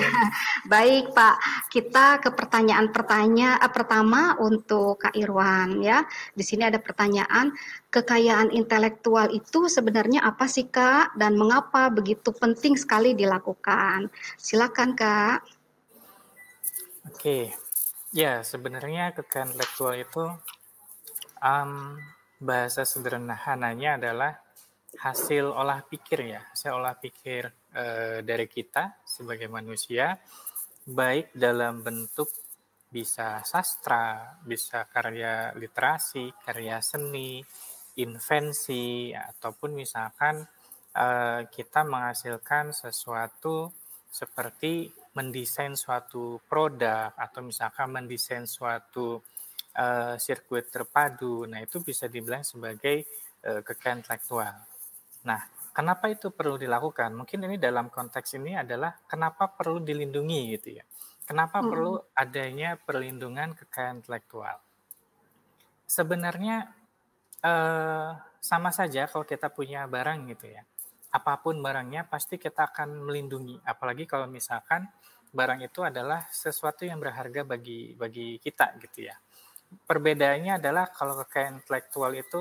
Baik Pak, kita ke pertanyaan pertama untuk Kak Irwan ya. Di sini ada pertanyaan, kekayaan intelektual itu sebenarnya apa sih Kak? Dan mengapa begitu penting sekali dilakukan? Silakan Kak. Oke. Ya, sebenarnya kekayaan intelektual itu bahasa sederhananya adalah hasil olah pikir ya. Hasil olah pikir dari kita sebagai manusia, baik dalam bentuk bisa sastra, bisa karya literasi, karya seni, invensi, ya, ataupun misalkan kita menghasilkan sesuatu seperti mendesain suatu produk atau misalkan mendesain suatu sirkuit terpadu. Nah, itu bisa dibilang sebagai kekayaan intelektual. Nah, kenapa itu perlu dilakukan? Mungkin ini dalam konteks ini adalah kenapa perlu dilindungi gitu ya. Kenapa perlu adanya perlindungan kekayaan intelektual? Sebenarnya sama saja kalau kita punya barang gitu ya. Apapun barangnya pasti kita akan melindungi. Apalagi kalau misalkan barang itu adalah sesuatu yang berharga bagi kita gitu ya. Perbedaannya adalah kalau kekayaan intelektual itu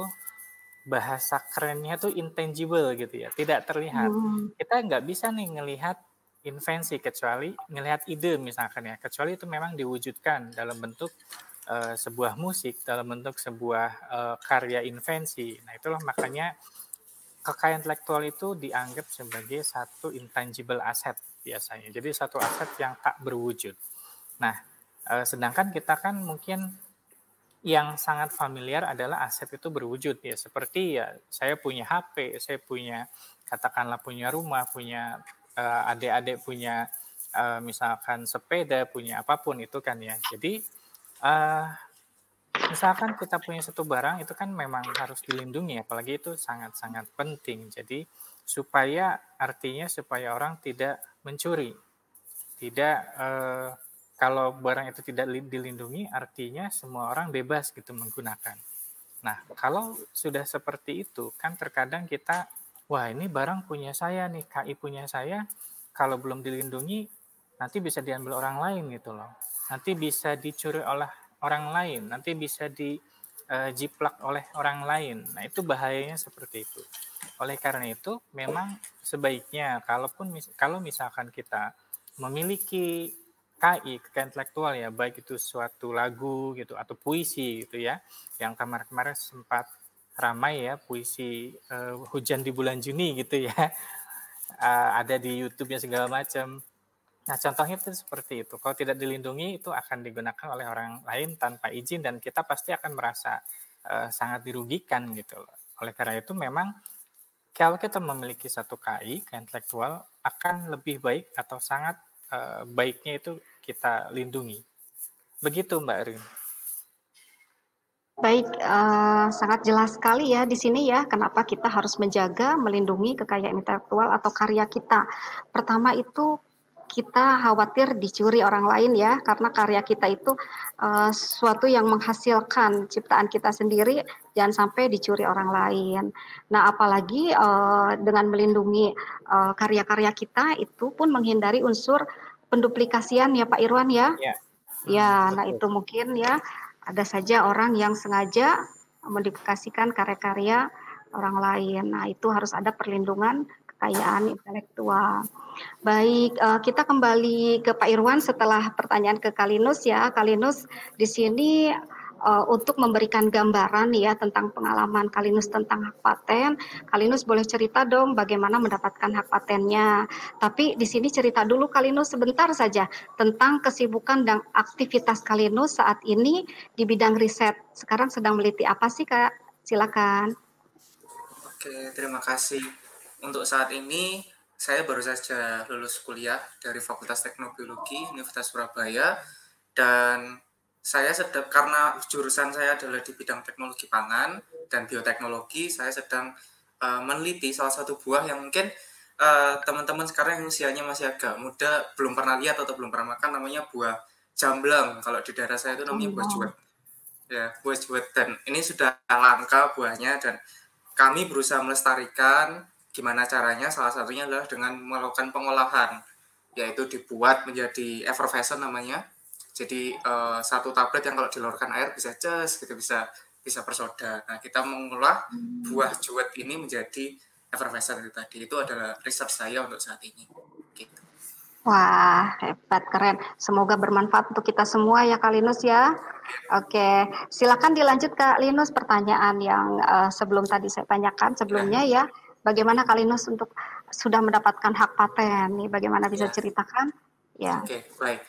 bahasa kerennya tuh intangible gitu ya. Tidak terlihat. Kita nggak bisa nih ngelihat invensi kecuali ngelihat ide misalkan ya. Kecuali itu memang diwujudkan dalam bentuk sebuah musik, dalam bentuk sebuah karya invensi. Nah, itulah makanya kekayaan intelektual itu dianggap sebagai satu intangible aset biasanya. Jadi satu aset yang tak berwujud. Nah, sedangkan kita kan mungkin yang sangat familiar adalah aset itu berwujud ya. Seperti ya saya punya HP, saya punya katakanlah punya rumah, punya adik-adik punya misalkan sepeda, punya apapun itu kan ya. Jadi misalkan kita punya satu barang itu kan memang harus dilindungi, apalagi itu sangat-sangat penting. Jadi supaya orang tidak mencuri. Tidak kalau barang itu tidak dilindungi artinya semua orang bebas gitu menggunakan. Nah, kalau sudah seperti itu kan terkadang kita wah ini barang punya saya nih, KI punya saya, kalau belum dilindungi nanti bisa diambil orang lain gitu loh. Nanti bisa dicuri oleh orang lain, nanti bisa dijiplak oleh orang lain. Nah, itu bahayanya seperti itu. Oleh karena itu, memang sebaiknya, kalau misalkan kita memiliki KI, kekayaan intelektual ya, baik itu suatu lagu gitu atau puisi gitu ya, yang kemarin-kemarin sempat ramai ya, puisi hujan di bulan Juni gitu ya, ada di YouTube-nya segala macam. Nah, contohnya itu seperti itu. Kalau tidak dilindungi, itu akan digunakan oleh orang lain tanpa izin dan kita pasti akan merasa sangat dirugikan gitu loh. Oleh karena itu memang kalau kita memiliki satu KI, kekayaan intelektual, akan lebih baik atau sangat baiknya itu kita lindungi. Begitu Mbak Rin. Baik, sangat jelas sekali ya di sini ya, kenapa kita harus menjaga, melindungi kekayaan intelektual atau karya kita. Pertama itu kita khawatir dicuri orang lain ya, karena karya kita itu suatu yang menghasilkan ciptaan kita sendiri, jangan sampai dicuri orang lain. Nah, apalagi dengan melindungi karya-karya kita itu pun menghindari unsur penduplikasian ya Pak Irwan ya. Ya, ya, nah itu mungkin ya. Ada saja orang yang sengaja menduplikasikan karya-karya orang lain. Nah, itu harus ada perlindungan kekayaan intelektual. Baik, kita kembali ke Pak Irwan setelah pertanyaan ke Kalinus ya. Kalinus di sini untuk memberikan gambaran ya tentang pengalaman Kalinus tentang hak paten. Kalinus boleh cerita dong bagaimana mendapatkan hak patennya. Tapi di sini cerita dulu Kalinus sebentar saja tentang kesibukan dan aktivitas Kalinus saat ini di bidang riset. Sekarang sedang meliti apa sih Kak? Silakan. Oke, terima kasih. Untuk saat ini saya baru saja lulus kuliah dari Fakultas Teknobiologi Universitas Surabaya dan saya sedang, karena jurusan saya adalah di bidang teknologi pangan dan bioteknologi, saya sedang meneliti salah satu buah yang mungkin teman-teman sekarang yang usianya masih agak muda belum pernah lihat atau belum pernah makan, namanya buah jamblang. Kalau di daerah saya itu namanya buah juwet. Ya, buah juwet, dan ini sudah langka buahnya dan kami berusaha melestarikan. Gimana caranya? Salah satunya adalah dengan melakukan pengolahan, yaitu dibuat menjadi effervescent namanya. Jadi satu tablet yang kalau dilarutkan air bisa jas, gitu, bisa bersoda. Nah, kita mengolah buah juwet ini menjadi effervescent itu tadi. Itu adalah research saya untuk saat ini. Gitu. Wah, hebat, keren. Semoga bermanfaat untuk kita semua ya, Kalinus ya. Oke, silakan dilanjut Kak Linus pertanyaan yang sebelum tadi saya tanyakan sebelumnya ya. Bagaimana Kalinus untuk sudah mendapatkan hak paten? Bagaimana bisa ceritakan? Ya. Oke, baik.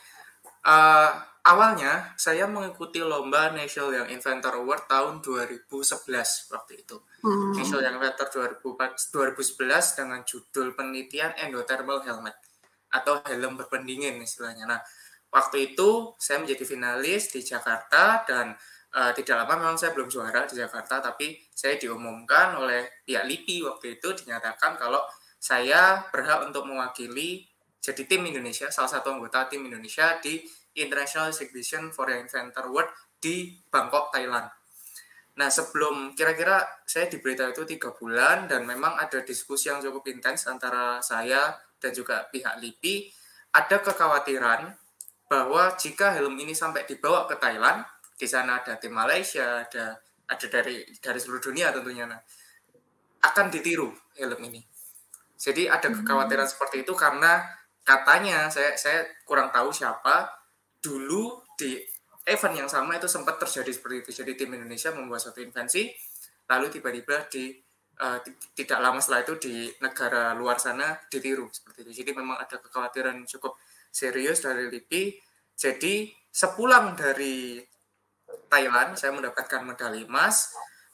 Awalnya saya mengikuti lomba National Young Inventor Award tahun 2011 waktu itu. National Young Inventor 2011 dengan judul penelitian endothermal helmet atau helm berpendingin istilahnya. Nah, waktu itu saya menjadi finalis di Jakarta dan tidak lama memang saya belum juara di Jakarta, tapi saya diumumkan oleh pihak LIPI waktu itu, dinyatakan kalau saya berhak untuk mewakili jadi tim Indonesia, salah satu anggota tim Indonesia di International Exhibition for Young Inventors World di Bangkok, Thailand. Nah, sebelum kira-kira saya diberitahu itu 3 bulan dan memang ada diskusi yang cukup intens antara saya dan juga pihak LIPI. Ada kekhawatiran bahwa jika helm ini sampai dibawa ke Thailand, di sana ada tim Malaysia, ada dari seluruh dunia tentunya. Nah, akan ditiru helm ini. Jadi ada kekhawatiran seperti itu karena katanya, saya kurang tahu siapa, dulu di event yang sama itu sempat terjadi seperti itu. Jadi tim Indonesia membuat satu invensi, lalu tiba-tiba tidak lama setelah itu di negara luar sana ditiru seperti itu. Jadi memang ada kekhawatiran cukup serius dari LIPI. Jadi sepulang dari Thailand, saya mendapatkan medali emas.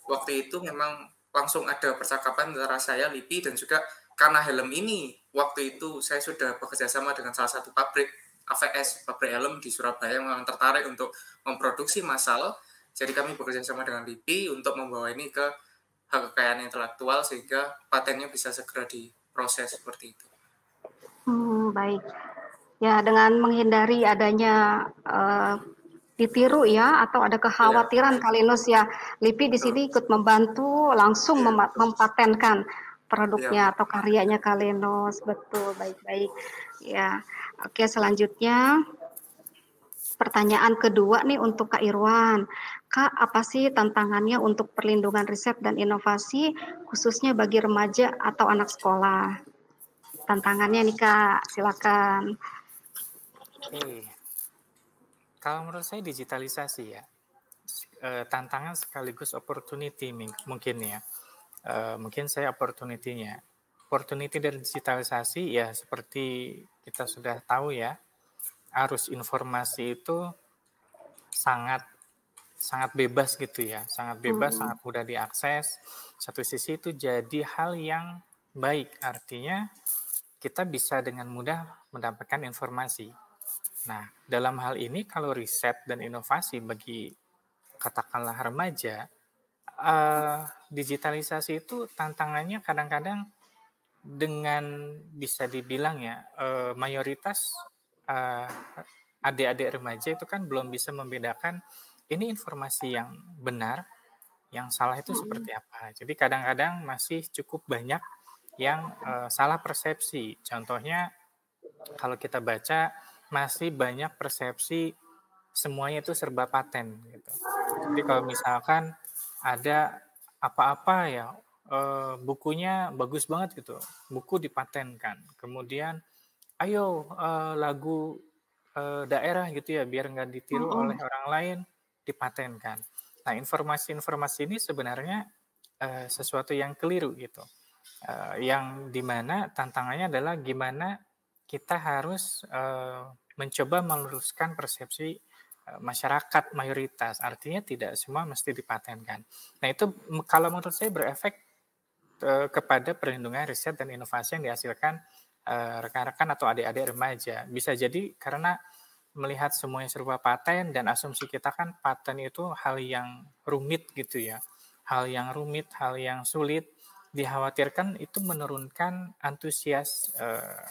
Waktu itu memang langsung ada percakapan antara saya, LIPI, dan juga karena helm ini, waktu itu saya sudah bekerja sama dengan salah satu pabrik AVS, pabrik helm di Surabaya, yang memang tertarik untuk memproduksi massal. Jadi kami bekerja sama dengan LIPI untuk membawa ini ke hak kekayaan intelektual sehingga patennya bisa segera diproses seperti itu. Baik. Ya, dengan menghindari adanya ditiru ya, atau ada kekhawatiran Kalinus ya, LIPI di sini ikut membantu langsung mempatenkan produknya atau karyanya Kalinus. Betul, baik-baik ya. Oke, selanjutnya pertanyaan kedua nih untuk Kak Irwan. Kak, apa sih tantangannya untuk perlindungan riset dan inovasi khususnya bagi remaja atau anak sekolah? Tantangannya nih Kak, silakan. Kalau menurut saya digitalisasi ya, tantangan sekaligus opportunity mungkin ya. Mungkin saya opportunity-nya. Opportunity dari digitalisasi ya seperti kita sudah tahu ya, arus informasi itu sangat bebas gitu ya, sangat bebas, sangat mudah diakses. Satu sisi itu jadi hal yang baik, artinya kita bisa dengan mudah mendapatkan informasi. Nah, dalam hal ini kalau riset dan inovasi bagi katakanlah remaja, digitalisasi itu tantangannya kadang-kadang dengan bisa dibilang ya mayoritas adik-adik remaja itu kan belum bisa membedakan ini informasi yang benar, yang salah itu seperti apa. Jadi kadang-kadang masih cukup banyak yang salah persepsi. Contohnya kalau kita baca masih banyak persepsi semuanya itu serba paten gitu. Jadi kalau misalkan ada apa-apa ya, bukunya bagus banget gitu, buku dipatenkan. Kemudian, ayo lagu daerah gitu ya, biar nggak ditiru oleh orang lain, dipatenkan. Nah, informasi-informasi ini sebenarnya sesuatu yang keliru gitu. Yang dimana tantangannya adalah gimana kita harus mencoba meluruskan persepsi masyarakat mayoritas, artinya tidak semua mesti dipatenkan. Nah itu kalau menurut saya berefek kepada perlindungan riset dan inovasi yang dihasilkan rekan-rekan atau adik-adik remaja. Bisa jadi karena melihat semuanya serba paten dan asumsi kita kan paten itu hal yang rumit gitu ya. Hal yang rumit, hal yang sulit, dikhawatirkan itu menurunkan antusias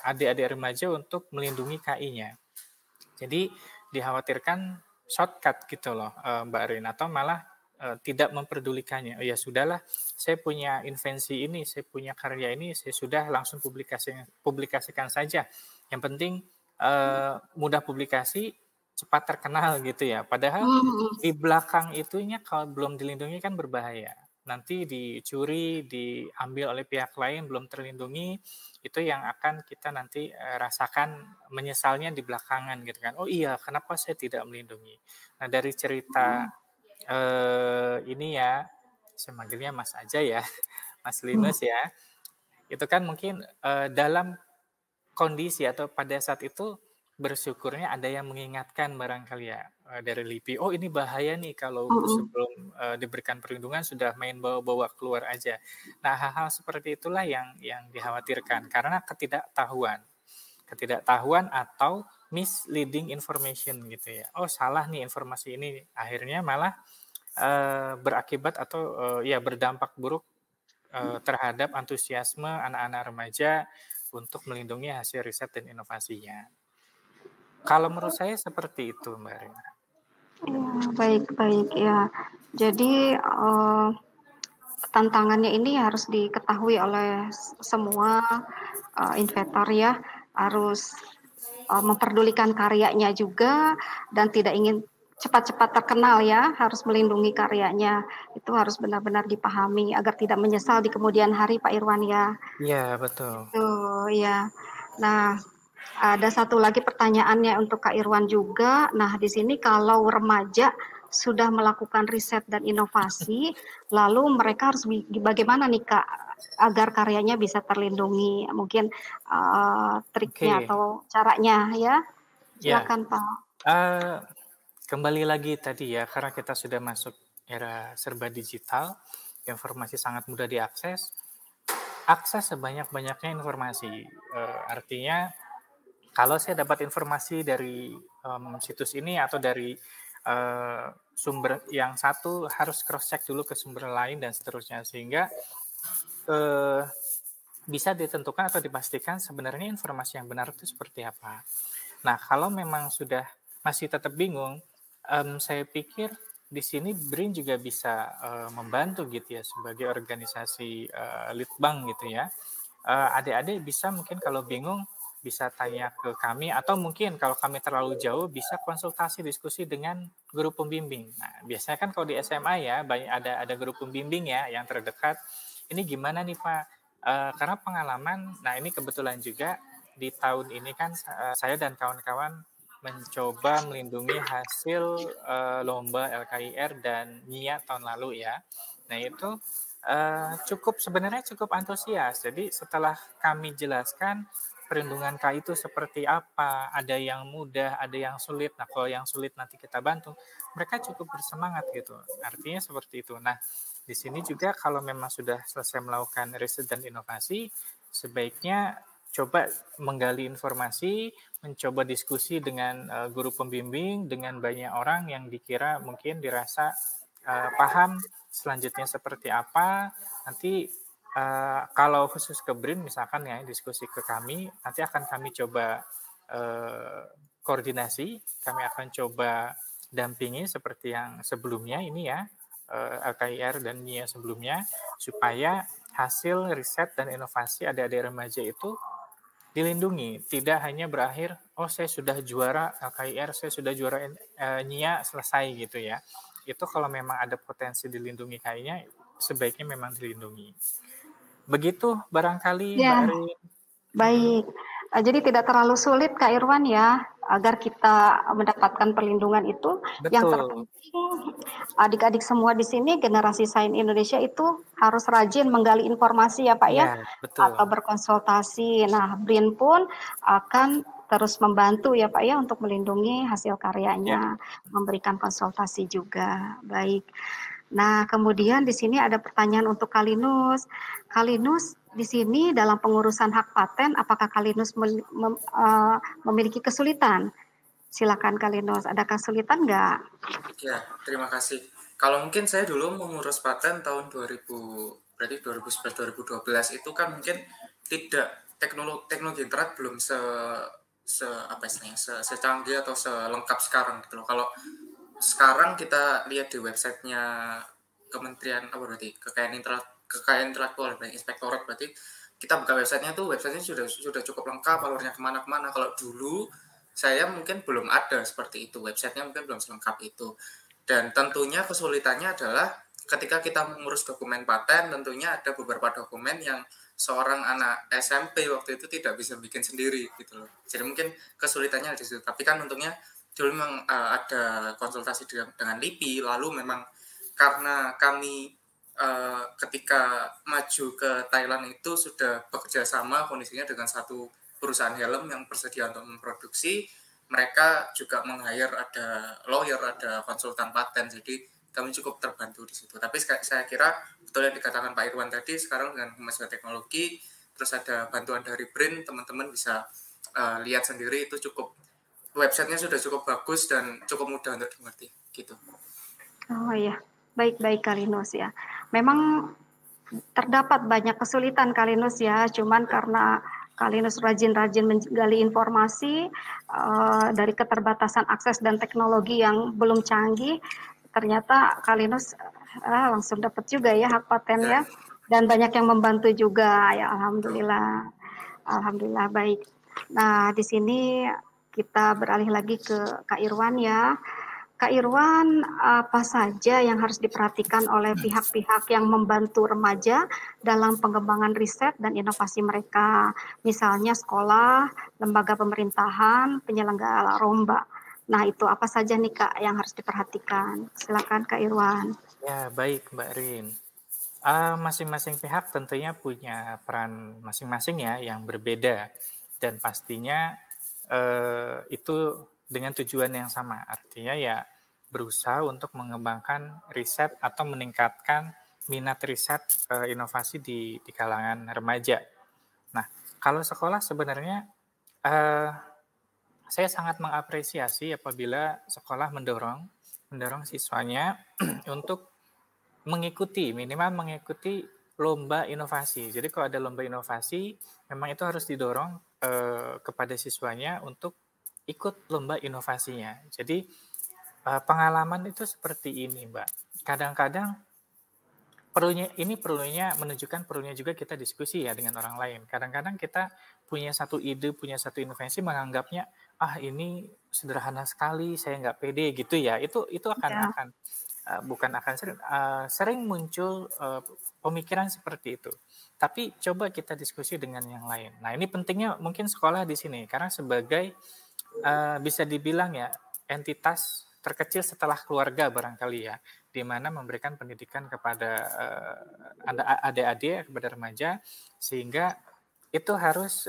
adik-adik remaja untuk melindungi KI-nya. Jadi dikhawatirkan shortcut gitu loh Mbak Rin, atau malah tidak memperdulikannya. Oh ya sudahlah, saya punya invensi ini, saya punya karya ini, saya sudah langsung publikasikan saja. Yang penting mudah publikasi, cepat terkenal gitu ya. Padahal di belakang itunya kalau belum dilindungi kan berbahaya. Nanti dicuri, diambil oleh pihak lain, belum terlindungi, itu yang akan kita nanti rasakan menyesalnya di belakangan gitu kan. Oh iya, kenapa saya tidak melindungi? Nah dari cerita ini ya, saya manggilnya Mas aja ya, Mas Linus ya, itu kan mungkin dalam kondisi atau pada saat itu bersyukurnya ada yang mengingatkan barangkali ya dari LIPI, oh ini bahaya nih kalau sebelum diberikan perlindungan sudah main bawa-bawa keluar aja. Nah hal-hal seperti itulah yang dikhawatirkan karena ketidaktahuan atau misleading information gitu ya. Oh salah nih informasi ini, akhirnya malah berakibat atau ya berdampak buruk terhadap antusiasme anak-anak remaja untuk melindungi hasil riset dan inovasinya. Kalau menurut saya seperti itu, Mbak Rina. Ya, baik-baik ya. Jadi tantangannya ini harus diketahui oleh semua inventor ya, harus memperdulikan karyanya juga dan tidak ingin cepat-cepat terkenal ya, harus melindungi karyanya. Itu harus benar-benar dipahami agar tidak menyesal di kemudian hari, Pak Irwan ya. Iya, betul. Tuh, ya. Nah, ada satu lagi pertanyaannya untuk Kak Irwan juga. Nah, di sini kalau remaja sudah melakukan riset dan inovasi, lalu mereka harus bagaimana nih Kak agar karyanya bisa terlindungi? Mungkin triknya atau caranya ya? Silakan Pak. Kembali lagi tadi ya, karena kita sudah masuk era serba digital, informasi sangat mudah diakses. Akses sebanyak-banyaknya informasi, artinya kalau saya dapat informasi dari situs ini atau dari sumber yang satu, harus cross-check dulu ke sumber lain dan seterusnya. Sehingga bisa ditentukan atau dipastikan sebenarnya informasi yang benar itu seperti apa. Nah, kalau memang sudah masih tetap bingung, saya pikir di sini BRIN juga bisa membantu gitu ya sebagai organisasi litbang gitu ya. Adik-adik bisa mungkin kalau bingung, bisa tanya ke kami, atau mungkin kalau kami terlalu jauh bisa konsultasi diskusi dengan guru pembimbing. Nah, biasanya kan kalau di SMA ya banyak ada guru pembimbing ya yang terdekat. Ini gimana nih Pak? Karena pengalaman, nah ini kebetulan juga di tahun ini kan saya dan kawan-kawan mencoba melindungi hasil lomba LKIR dan NYIA tahun lalu ya. Nah itu sebenarnya cukup antusias. Jadi setelah kami jelaskan perlindungan K itu seperti apa, ada yang mudah, ada yang sulit. Nah kalau yang sulit nanti kita bantu, mereka cukup bersemangat gitu. Artinya seperti itu. Nah di sini juga kalau memang sudah selesai melakukan riset dan inovasi, sebaiknya coba menggali informasi, mencoba diskusi dengan guru pembimbing, dengan banyak orang yang dikira mungkin dirasa paham selanjutnya seperti apa. Nanti kalau khusus ke BRIN misalkan ya, diskusi ke kami, nanti akan kami coba koordinasi, kami akan coba dampingi seperti yang sebelumnya ini ya, LKIR dan NYIA sebelumnya, supaya hasil riset dan inovasi adik-adik remaja itu dilindungi, tidak hanya berakhir, oh saya sudah juara LKIR, saya sudah juara NYIA, selesai gitu ya. Itu kalau memang ada potensi dilindungi kayaknya, sebaiknya memang dilindungi. Begitu barangkali ya. Mbak Rin. Baik, jadi tidak terlalu sulit Kak Irwan ya, agar kita mendapatkan perlindungan itu. Betul. Yang terpenting adik-adik semua di sini, generasi Sains Indonesia itu harus rajin menggali informasi ya Pak ya, betul. Atau berkonsultasi. Nah BRIN pun akan terus membantu ya Pak ya untuk melindungi hasil karyanya, ya. Memberikan konsultasi juga. Baik. Nah, kemudian di sini ada pertanyaan untuk Kalinus. Kalinus, di sini dalam pengurusan hak paten, apakah Kalinus memiliki kesulitan? Silakan Kalinus, ada kesulitan nggak? Ya, terima kasih. Kalau mungkin saya dulu mengurus paten tahun 2011-2012 itu kan mungkin tidak teknologi internet belum secanggih atau selengkap sekarang gitu loh. Kalau sekarang kita lihat di websitenya Kementerian Kekayaan Intelektual dan Inspektorat, berarti kita buka websitenya tuh, websitenya sudah cukup lengkap, alurnya kemana-kemana. Kalau dulu saya mungkin belum ada seperti itu, websitenya mungkin belum selengkap itu. Dan tentunya kesulitannya adalah ketika kita mengurus dokumen paten, tentunya ada beberapa dokumen yang seorang anak SMP waktu itu tidak bisa bikin sendiri gitu loh. Jadi mungkin kesulitannya di situ. Tapi kan untungnya dulu memang ada konsultasi dengan LIPI, lalu memang karena kami ketika maju ke Thailand itu sudah bekerja sama kondisinya dengan satu perusahaan helm yang bersedia untuk memproduksi, mereka juga meng-hire ada lawyer, ada konsultan paten, jadi kami cukup terbantu di situ. Tapi saya kira betul yang dikatakan Pak Irwan tadi, sekarang dengan kemajuan teknologi, terus ada bantuan dari BRIN, teman-teman bisa lihat sendiri itu cukup, websitenya sudah cukup bagus dan cukup mudah untuk dimengerti, gitu. Oh iya, baik-baik Kalinus ya. Memang terdapat banyak kesulitan Kalinus ya, cuman karena Kalinus rajin-rajin menggali informasi dari keterbatasan akses dan teknologi yang belum canggih, ternyata Kalinus langsung dapat juga ya hak paten ya, dan banyak yang membantu juga ya, alhamdulillah, alhamdulillah baik. Nah di sini kita beralih lagi ke Kak Irwan ya. Kak Irwan, apa saja yang harus diperhatikan oleh pihak-pihak yang membantu remaja dalam pengembangan riset dan inovasi mereka? Misalnya sekolah, lembaga pemerintahan, penyelenggara lomba. Nah itu apa saja nih Kak yang harus diperhatikan? Silakan Kak Irwan. Ya baik Mbak Rin. Masing-masing pihak tentunya punya peran masing-masing ya yang berbeda. Dan pastinya itu dengan tujuan yang sama, artinya ya berusaha untuk mengembangkan riset atau meningkatkan minat riset inovasi di kalangan remaja. Nah, kalau sekolah sebenarnya saya sangat mengapresiasi apabila sekolah mendorong siswanya untuk mengikuti, minimal mengikuti lomba inovasi. Jadi kalau ada lomba inovasi, memang itu harus didorong kepada siswanya untuk ikut lomba inovasinya. Jadi pengalaman itu seperti ini Mbak. Kadang-kadang perlunya juga kita diskusi ya dengan orang lain. Kadang-kadang kita punya satu ide, punya satu inovasi, menganggapnya ah ini sederhana sekali, saya nggak pede gitu ya. Itu sering muncul pemikiran seperti itu. Tapi coba kita diskusi dengan yang lain. Nah ini pentingnya mungkin sekolah di sini, karena sebagai bisa dibilang ya entitas terkecil setelah keluarga barangkali ya, di mana memberikan pendidikan kepada adik-adik, kepada remaja, sehingga itu harus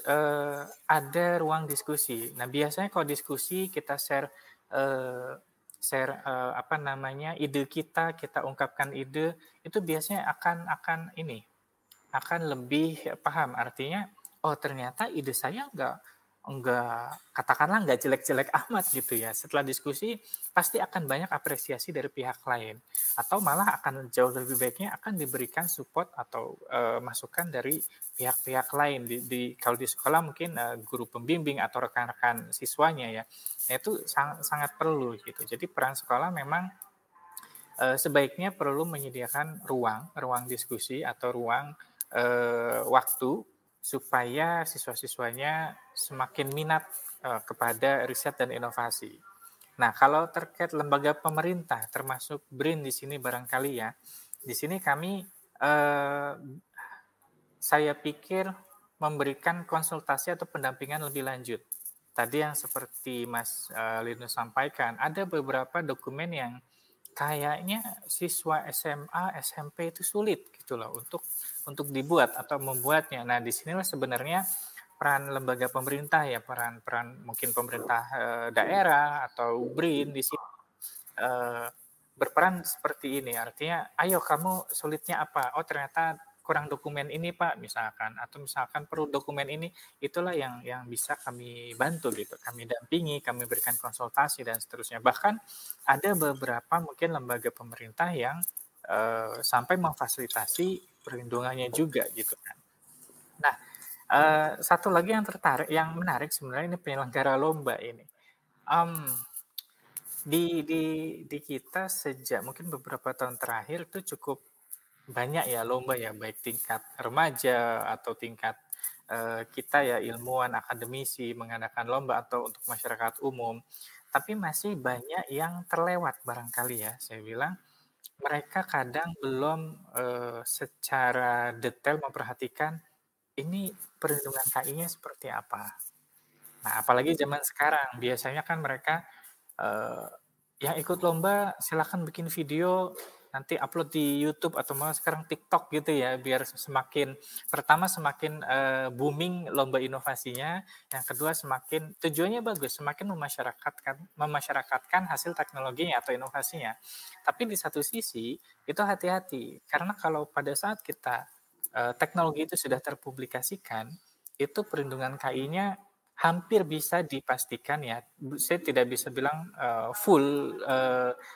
ada ruang diskusi. Nah biasanya kalau diskusi kita share ide kita ungkapkan ide itu biasanya akan lebih paham, artinya oh ternyata ide saya katakanlah nggak jelek-jelek amat gitu ya. Setelah diskusi pasti akan banyak apresiasi dari pihak lain, atau malah akan jauh lebih baiknya akan diberikan support atau masukan dari pihak-pihak lain. Kalau di sekolah mungkin guru pembimbing atau rekan-rekan siswanya ya. Nah, itu sangat perlu gitu. Jadi peran sekolah memang sebaiknya perlu menyediakan ruang diskusi atau ruang waktu supaya siswa-siswanya semakin minat kepada riset dan inovasi. Nah, kalau terkait lembaga pemerintah, termasuk BRIN di sini barangkali ya, di sini kami, saya pikir memberikan konsultasi atau pendampingan lebih lanjut. Tadi yang seperti Mas Linus sampaikan, ada beberapa dokumen yang kayaknya siswa SMA, SMP itu sulit gitu loh untuk dibuat atau membuatnya. Nah, di sinilah sebenarnya peran lembaga pemerintah ya, peran mungkin pemerintah daerah atau BRIN di sini berperan seperti ini. Artinya, ayo kamu sulitnya apa? Oh, ternyata kurang dokumen ini Pak misalkan, atau misalkan perlu dokumen ini, itulah yang bisa kami bantu gitu, kami dampingi, kami berikan konsultasi dan seterusnya. Bahkan ada beberapa mungkin lembaga pemerintah yang sampai memfasilitasi perlindungannya juga gitu kan. Nah, satu lagi yang menarik sebenarnya ini penyelenggara lomba ini. Di kita sejak mungkin beberapa tahun terakhir itu cukup banyak ya lomba ya, baik tingkat remaja atau tingkat kita ya ilmuwan akademisi mengadakan lomba atau untuk masyarakat umum, tapi masih banyak yang terlewat barangkali ya, saya bilang mereka kadang belum secara detail memperhatikan ini perlindungan KI-nya seperti apa. Nah apalagi zaman sekarang biasanya kan mereka yang ikut lomba silakan bikin video, nanti upload di YouTube atau malah sekarang TikTok gitu ya, biar semakin booming lomba inovasinya. Yang kedua semakin tujuannya bagus, semakin memasyarakatkan hasil teknologinya atau inovasinya. Tapi di satu sisi itu hati-hati, karena kalau pada saat kita teknologi itu sudah terpublikasikan, itu perlindungan KI-nya hampir bisa dipastikan ya, saya tidak bisa bilang full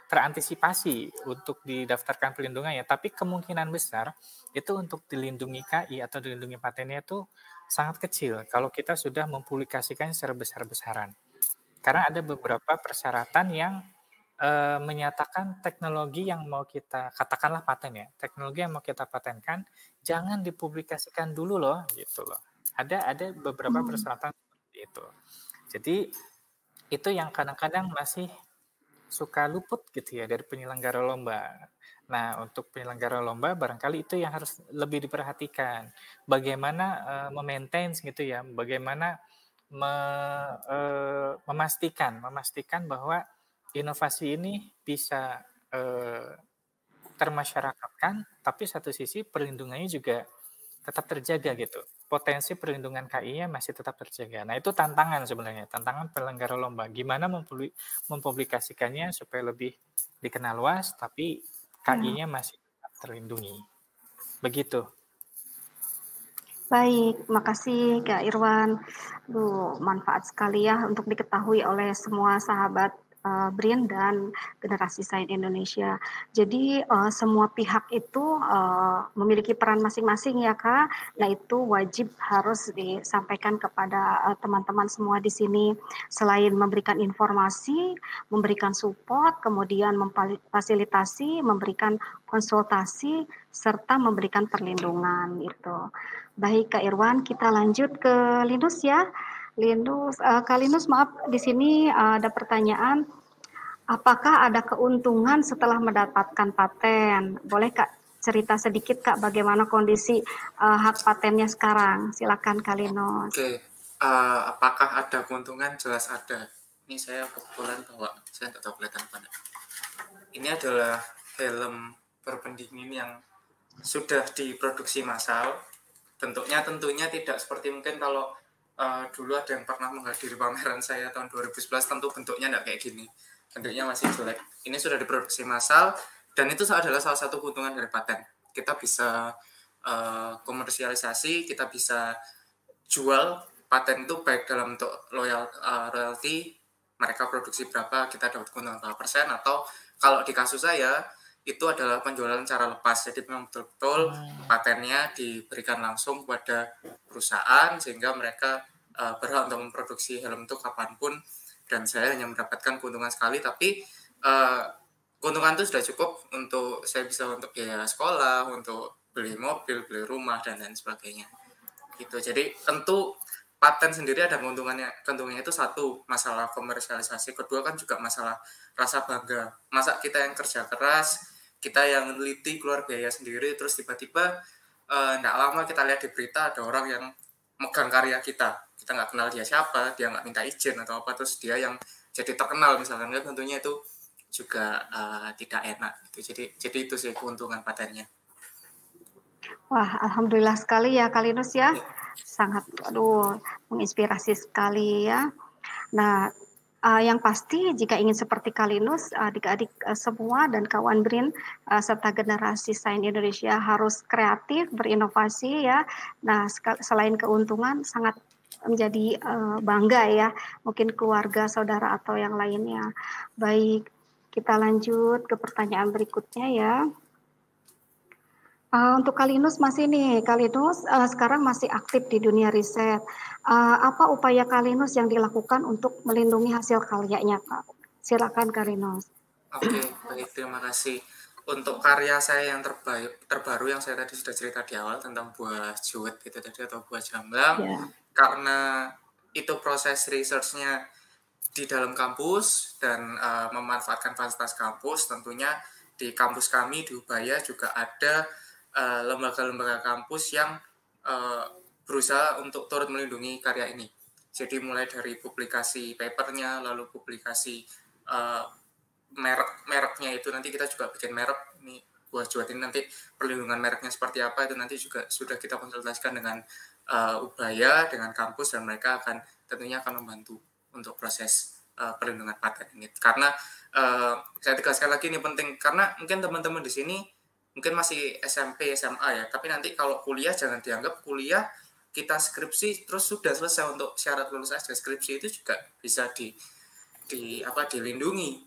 terantisipasi untuk didaftarkan perlindungannya, tapi kemungkinan besar itu untuk dilindungi KI atau dilindungi patennya itu sangat kecil kalau kita sudah mempublikasikan secara besar-besaran. Karena ada beberapa persyaratan yang menyatakan teknologi yang mau kita, katakanlah paten ya, teknologi yang mau kita patenkan, jangan dipublikasikan dulu loh, gitu loh. Ada beberapa persyaratan itu. Jadi itu yang kadang-kadang masih suka luput gitu ya dari penyelenggara lomba. Nah, untuk penyelenggara lomba barangkali itu yang harus lebih diperhatikan. Bagaimana memaintain gitu ya, bagaimana memastikan bahwa inovasi ini bisa termasyarakatkan, tapi satu sisi perlindungannya juga tetap terjaga gitu. Potensi perlindungan KI-nya masih tetap terjaga. Nah, itu tantangan sebenarnya, tantangan penyelenggara lomba. Gimana mempublikasikannya supaya lebih dikenal luas, tapi KI-nya masih tetap terlindungi. Begitu. Baik, makasih Kak Irwan. Manfaat sekali ya untuk diketahui oleh semua sahabat BRIN dan generasi sains Indonesia. Jadi semua pihak itu memiliki peran masing-masing ya Kak. Nah itu wajib harus disampaikan kepada teman-teman semua di sini. Selain memberikan informasi, memberikan support, kemudian memfasilitasi, memberikan konsultasi, serta memberikan perlindungan itu. Baik Kak Irwan, kita lanjut ke Linus ya. Kalinus, maaf, di sini ada pertanyaan, apakah ada keuntungan setelah mendapatkan paten? Boleh Kak cerita sedikit Kak bagaimana kondisi hak patennya sekarang? Silakan Kalinus. Oke, apakah ada keuntungan? Jelas ada. Ini saya kebetulan bawa, saya nggak tahu kelihatan apa enggak. Ini adalah helm berpendingin yang sudah diproduksi massal. Bentuknya tentunya tidak seperti mungkin kalau dulu ada yang pernah menghadiri pameran saya tahun 2011, tentu bentuknya nggak kayak gini. Bentuknya masih jelek. Ini sudah diproduksi massal dan itu adalah salah satu keuntungan dari paten. Kita bisa komersialisasi, kita bisa jual paten itu baik dalam bentuk royalti, mereka produksi berapa, kita dapat keuntungan berapa persen, atau kalau di kasus saya, itu adalah penjualan secara lepas. Jadi memang betul-betul patennya diberikan langsung kepada perusahaan sehingga mereka berhak untuk memproduksi helm itu kapanpun, dan saya hanya mendapatkan keuntungan sekali, tapi keuntungan itu sudah cukup untuk saya bisa untuk biaya sekolah, untuk beli mobil, beli rumah, dan lain sebagainya. Gitu. Jadi tentu paten sendiri ada keuntungannya itu satu, masalah komersialisasi, kedua kan juga masalah rasa bangga. Masa kita yang kerja keras, kita yang meneliti keluar biaya sendiri, terus tiba-tiba nggak lama kita lihat di berita ada orang yang megang karya kita nggak kenal dia siapa, dia nggak minta izin atau apa, terus dia yang jadi terkenal misalkan, tentunya itu juga tidak enak gitu. Jadi itu sih keuntungan patennya. Wah, alhamdulillah sekali ya Kalinus ya. Sangat menginspirasi sekali ya. Nah, yang pasti jika ingin seperti Kalinus, adik-adik semua dan kawan BRIN serta generasi sains Indonesia harus kreatif, berinovasi ya. Nah, selain keuntungan sangat menjadi bangga ya, mungkin keluarga, saudara atau yang lainnya. Baik, kita lanjut ke pertanyaan berikutnya ya. Untuk Kalinus masih nih, Kalinus sekarang masih aktif di dunia riset. Apa upaya Kalinus yang dilakukan untuk melindungi hasil karyanya, Kak? Silakan Kalinus. Oke, baik, terima kasih. Untuk karya saya yang terbaru yang saya tadi sudah cerita di awal tentang buah juwet gitu tadi atau buah jamblang, karena itu proses researchnya di dalam kampus dan memanfaatkan fasilitas kampus, tentunya di kampus kami di Ubaya juga ada lembaga-lembaga kampus yang berusaha untuk turut melindungi karya ini. Jadi mulai dari publikasi papernya, lalu publikasi merek-mereknya itu, nanti kita juga bikin merek, ini buah juwet ini nanti perlindungan mereknya seperti apa, itu nanti juga sudah kita konsultasikan dengan Ubaya, dengan kampus, dan mereka akan tentunya akan membantu untuk proses perlindungan paten ini. Karena saya tegaskan lagi ini penting, karena mungkin teman-teman di sini mungkin masih SMP, SMA ya, tapi nanti kalau kuliah jangan dianggap kuliah kita skripsi terus sudah selesai. Untuk syarat lulus S2 skripsi itu juga bisa dilindungi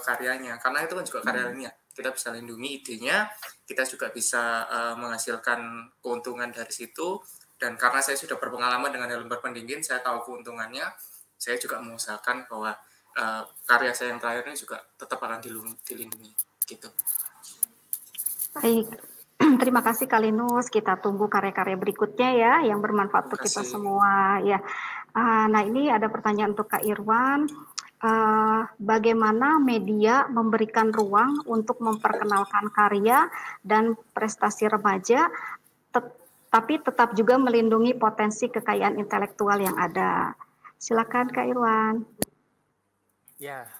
karyanya, karena itu kan juga karyanya, kita bisa lindungi idenya, kita juga bisa menghasilkan keuntungan dari situ. Dan karena saya sudah berpengalaman dengan helm berpendingin, saya tahu keuntungannya, saya juga mengusahakan bahwa karya saya yang terakhir ini juga tetap akan dilindungi gitu. Baik, terima kasih Kalinus. Kita tunggu karya-karya berikutnya ya, yang bermanfaat untuk kita semua ya. Nah, ini ada pertanyaan untuk Kak Irwan. Bagaimana media memberikan ruang untuk memperkenalkan karya dan prestasi remaja, tapi tetap juga melindungi potensi kekayaan intelektual yang ada? Silakan Kak Irwan. Ya,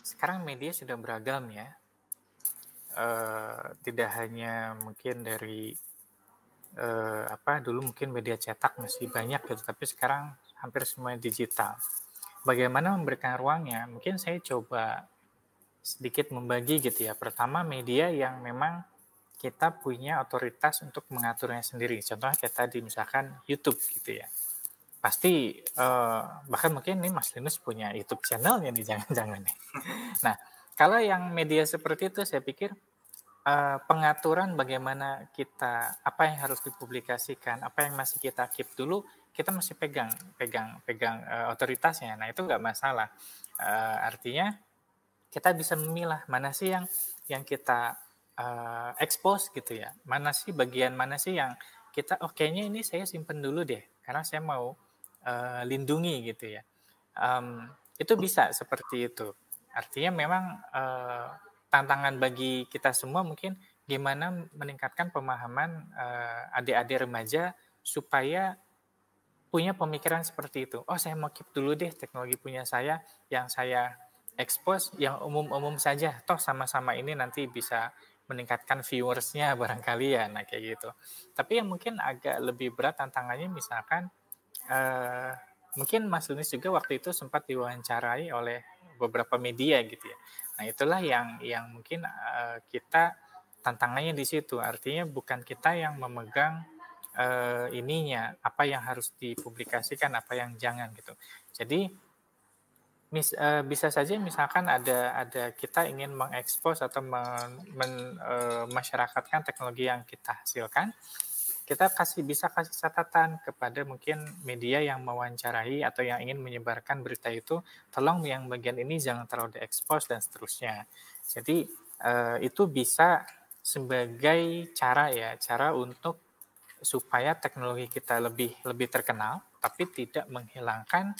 sekarang media sudah beragam ya. Tidak hanya mungkin dari dulu mungkin media cetak masih banyak gitu, tapi sekarang hampir semuanya digital. Bagaimana memberikan ruangnya? Mungkin saya coba sedikit membagi gitu ya. Pertama, media yang memang kita punya otoritas untuk mengaturnya sendiri. Contohnya kayak tadi misalkan YouTube gitu ya. Pasti bahkan mungkin nih Mas Linus punya YouTube channelnya nih, jangan-jangan nih. Nah, kalau yang media seperti itu, saya pikir pengaturan bagaimana kita, apa yang harus dipublikasikan, apa yang masih kita keep dulu, kita masih pegang otoritasnya. Nah, itu nggak masalah. Artinya kita bisa memilah mana sih yang kita expose gitu ya, mana sih bagian mana sih yang kita, oh kayaknya ini saya simpen dulu deh, karena saya mau lindungi gitu ya. Itu bisa seperti itu. Artinya memang tantangan bagi kita semua mungkin gimana meningkatkan pemahaman adik-adik remaja supaya punya pemikiran seperti itu. Oh, saya mau keep dulu deh teknologi punya saya, yang saya expose, yang umum-umum saja. Toh sama-sama ini nanti bisa meningkatkan viewersnya barangkali ya, nah kayak gitu. Tapi yang mungkin agak lebih berat tantangannya misalkan, mungkin Mas Lunis juga waktu itu sempat diwawancarai oleh beberapa media gitu ya. Nah itulah yang mungkin kita tantangannya di situ. Artinya bukan kita yang memegang ininya, apa yang harus dipublikasikan, apa yang jangan gitu. Jadi bisa saja misalkan ada kita ingin mengekspos atau masyarakatkan teknologi yang kita hasilkan, kita bisa kasih catatan kepada mungkin media yang mewawancarai atau yang ingin menyebarkan berita itu, tolong yang bagian ini jangan terlalu diekspos dan seterusnya. Jadi itu bisa sebagai cara ya, cara untuk supaya teknologi kita lebih terkenal, tapi tidak menghilangkan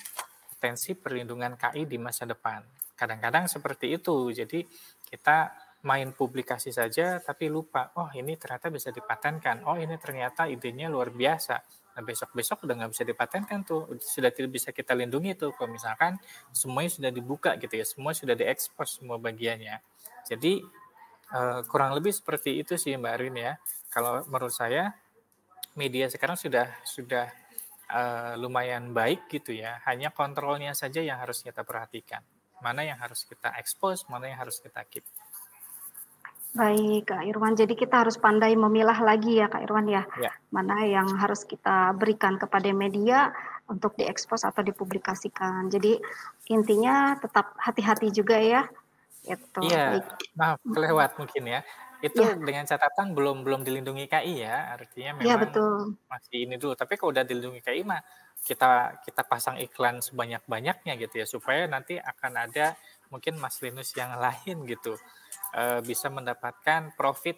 potensi perlindungan KI di masa depan. Kadang-kadang seperti itu, jadi kita main publikasi saja tapi lupa, oh ini ternyata bisa dipatenkan, oh ini ternyata idenya luar biasa. Nah besok-besok udah nggak bisa dipatenkan tuh, sudah tidak bisa kita lindungi tuh, kalau misalkan semuanya sudah dibuka gitu ya, semua sudah diekspos semua bagiannya. Jadi kurang lebih seperti itu sih Mbak Rin ya, kalau menurut saya media sekarang sudah lumayan baik gitu ya, hanya kontrolnya saja yang harus kita perhatikan, mana yang harus kita expose, mana yang harus kita keep. Baik Kak Irwan, jadi kita harus pandai memilah lagi ya Kak Irwan ya, mana yang harus kita berikan kepada media untuk diekspos atau dipublikasikan. Jadi intinya tetap hati-hati juga ya. Itu. Iya, maaf kelewat mungkin ya. Itu dengan catatan belum dilindungi KI ya, artinya memang betul. Masih ini dulu. Tapi kalau udah dilindungi KI mah kita pasang iklan sebanyak-banyaknya gitu ya, supaya nanti akan ada mungkin Mas Linus yang lain gitu bisa mendapatkan profit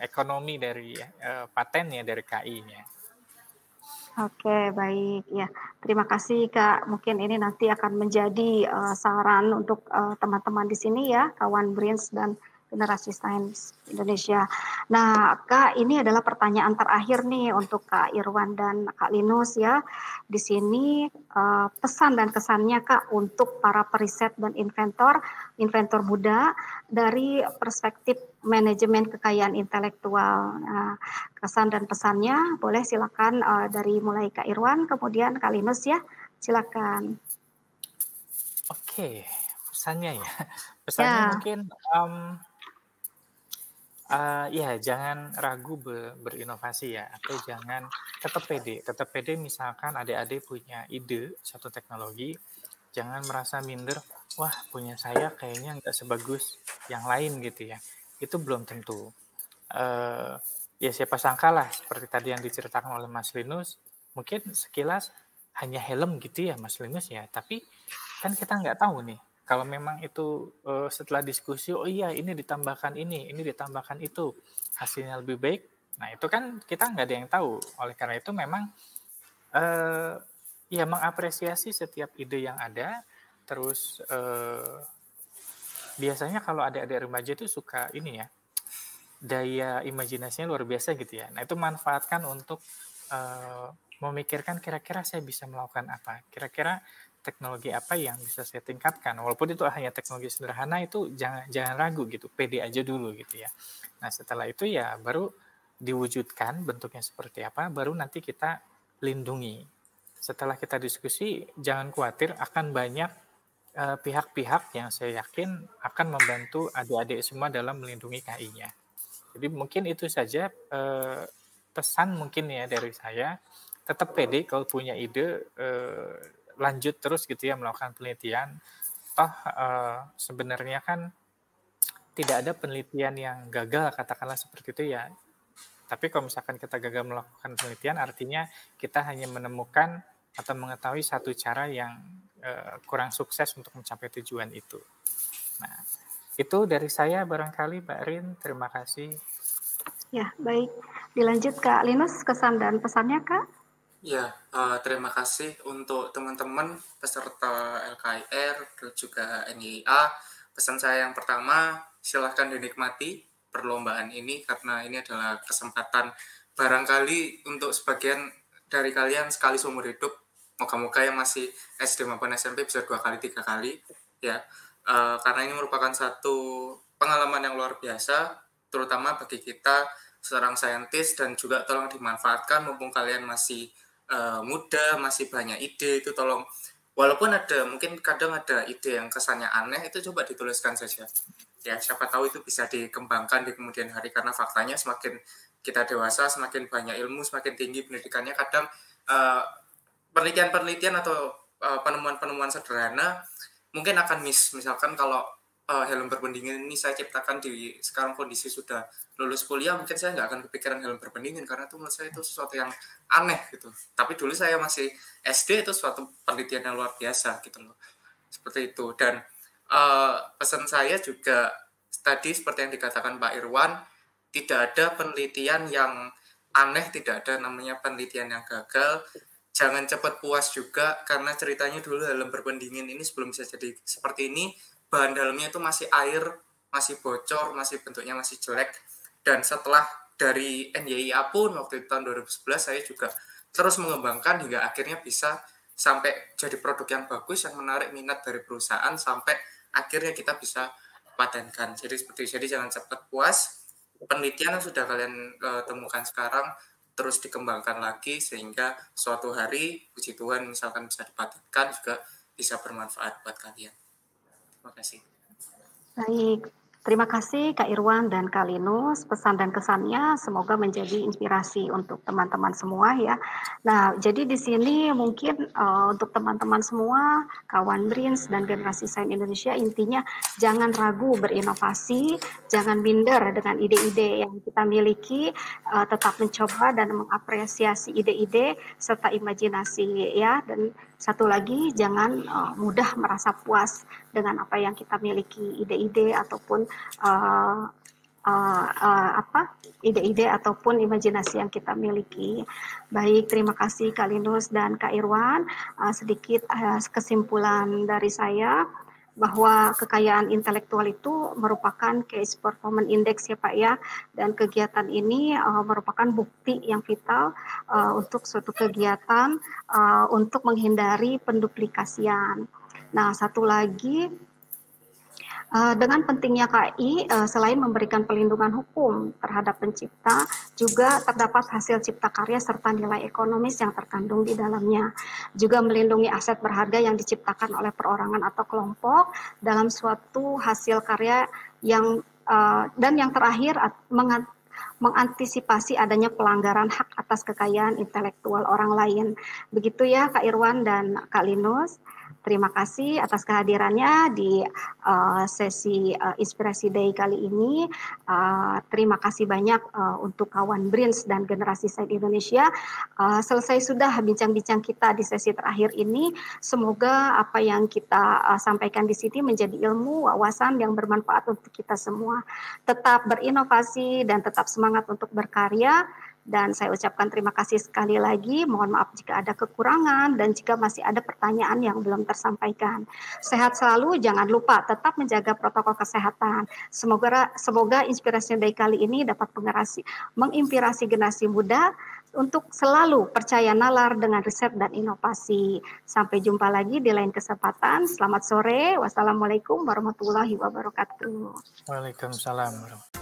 ekonomi dari patennya, dari KI-nya. Oke, baik ya. Terima kasih Kak. Mungkin ini nanti akan menjadi saran untuk teman-teman di sini ya, kawan BRINS dan Generasi Sains Indonesia. Nah, Kak, ini adalah pertanyaan terakhir nih untuk Kak Irwan dan Kak Linus ya. Di sini pesan dan kesannya Kak untuk para periset dan inventor muda dari perspektif manajemen kekayaan intelektual. Nah, kesan dan pesannya boleh silakan dari mulai Kak Irwan kemudian Kak Linus ya. Silakan. Oke, pesannya ya. Pesannya mungkin jangan ragu berinovasi ya, atau jangan tetap pede misalkan adik-adik punya ide satu teknologi, jangan merasa minder, wah punya saya kayaknya nggak sebagus yang lain gitu ya, itu belum tentu. Ya siapa sangka lah, seperti tadi yang diceritakan oleh Mas Linus, mungkin sekilas hanya helm gitu ya Mas Linus ya, tapi kan kita nggak tahu nih. Kalau memang itu setelah diskusi, oh iya ini ditambahkan itu, hasilnya lebih baik. Nah itu kan kita nggak ada yang tahu. Oleh karena itu memang ya mengapresiasi setiap ide yang ada. Terus biasanya kalau adik-adik remaja itu suka ini ya, daya imajinasinya luar biasa gitu ya. Nah itu manfaatkan untuk memikirkan kira-kira saya bisa melakukan apa, kira-kira teknologi apa yang bisa saya tingkatkan, walaupun itu hanya teknologi sederhana, itu jangan ragu gitu, pede aja dulu gitu ya. Nah setelah itu ya baru diwujudkan bentuknya seperti apa, baru nanti kita lindungi. Setelah kita diskusi, jangan khawatir, akan banyak pihak-pihak yang saya yakin akan membantu adik-adik semua dalam melindungi KI-nya. Jadi mungkin itu saja pesan mungkin ya dari saya, tetap pede kalau punya ide, lanjut terus gitu ya melakukan penelitian. Toh sebenarnya kan tidak ada penelitian yang gagal, katakanlah seperti itu ya. Tapi kalau misalkan kita gagal melakukan penelitian, artinya kita hanya menemukan atau mengetahui satu cara yang kurang sukses untuk mencapai tujuan itu. Nah, itu dari saya barangkali Mbak Rin, terima kasih. Ya, baik. Dilanjut Kak Linus, kesan dan pesannya Kak. Ya, terima kasih untuk teman-teman peserta LKIR dan juga NYIA. Pesan saya yang pertama, silahkan dinikmati perlombaan ini karena ini adalah kesempatan barangkali untuk sebagian dari kalian sekali seumur hidup Moga-moga yang masih SD maupun SMP bisa 2 kali 3 kali ya, karena ini merupakan satu pengalaman yang luar biasa, terutama bagi kita seorang saintis, dan juga tolong dimanfaatkan mumpung kalian masih muda, masih banyak ide. Itu tolong, walaupun ada mungkin kadang ada ide yang kesannya aneh, itu coba dituliskan saja ya, siapa tahu itu bisa dikembangkan di kemudian hari, karena faktanya semakin kita dewasa, semakin banyak ilmu, semakin tinggi pendidikannya, kadang penelitian-penelitian atau penemuan-penemuan sederhana mungkin akan miss. Misalkan kalau helm berpendingin ini saya ciptakan di sekarang kondisi sudah lulus kuliah, mungkin saya nggak akan kepikiran helm berpendingin karena itu menurut saya itu sesuatu yang aneh gitu. Tapi dulu saya masih SD, itu suatu penelitian yang luar biasa gitu loh. Seperti itu. Dan pesan saya juga tadi seperti yang dikatakan Pak Irwan, tidak ada penelitian yang aneh, tidak ada namanya penelitian yang gagal. Jangan cepat puas juga, karena ceritanya dulu helm berpendingin ini sebelum bisa jadi seperti ini, bahan dalamnya itu masih air, masih bocor, masih bentuknya masih jelek. Dan setelah dari NYIA pun, waktu itu tahun 2011, saya juga terus mengembangkan hingga akhirnya bisa sampai jadi produk yang bagus, yang menarik minat dari perusahaan, sampai akhirnya kita bisa patenkan. Jadi seperti itu. Jadi jangan cepat puas, penelitian yang sudah kalian temukan sekarang, terus dikembangkan lagi sehingga suatu hari puji Tuhan misalkan bisa dipatenkan, juga bisa bermanfaat buat kalian. Terima kasih. Baik, terima kasih Kak Irwan dan Kak Linus. Pesan dan kesannya semoga menjadi inspirasi untuk teman-teman semua ya. Nah, jadi di sini mungkin untuk teman-teman semua, kawan BRINS dan Generasi Sains Indonesia, intinya jangan ragu berinovasi, jangan minder dengan ide-ide yang kita miliki, tetap mencoba dan mengapresiasi ide-ide serta imajinasi ya. Dan satu lagi, jangan mudah merasa puas dengan apa yang kita miliki, ide-ide ataupun ide-ide ataupun imajinasi yang kita miliki. Baik, terima kasih Kak Linus dan Kak Irwan. Sedikit kesimpulan dari saya, bahwa kekayaan intelektual itu merupakan case performance index ya Pak ya, dan kegiatan ini merupakan bukti yang vital untuk suatu kegiatan untuk menghindari penduplikasian. Nah, satu lagi, dengan pentingnya KI, selain memberikan pelindungan hukum terhadap pencipta, juga terdapat hasil cipta karya serta nilai ekonomis yang terkandung di dalamnya. Juga melindungi aset berharga yang diciptakan oleh perorangan atau kelompok dalam suatu hasil karya yang dan yang terakhir mengantisipasi adanya pelanggaran hak atas kekayaan intelektual orang lain. Begitu ya Kak Irwan dan Kak Linus. Terima kasih atas kehadirannya di sesi Inspirasi Day kali ini. Terima kasih banyak untuk kawan BRINS dan Generasi Sains Indonesia. Selesai sudah bincang-bincang kita di sesi terakhir ini. Semoga apa yang kita sampaikan di sini menjadi ilmu, wawasan yang bermanfaat untuk kita semua. Tetap berinovasi dan tetap semangat untuk berkarya. Dan saya ucapkan terima kasih sekali lagi. Mohon maaf jika ada kekurangan dan jika masih ada pertanyaan yang belum tersampaikan. Sehat selalu, jangan lupa tetap menjaga protokol kesehatan. Semoga Inspirasi Day kali ini dapat menginspirasi generasi muda untuk selalu percaya nalar dengan riset dan inovasi. Sampai jumpa lagi di lain kesempatan. Selamat sore. Wassalamualaikum warahmatullahi wabarakatuh. Waalaikumsalam.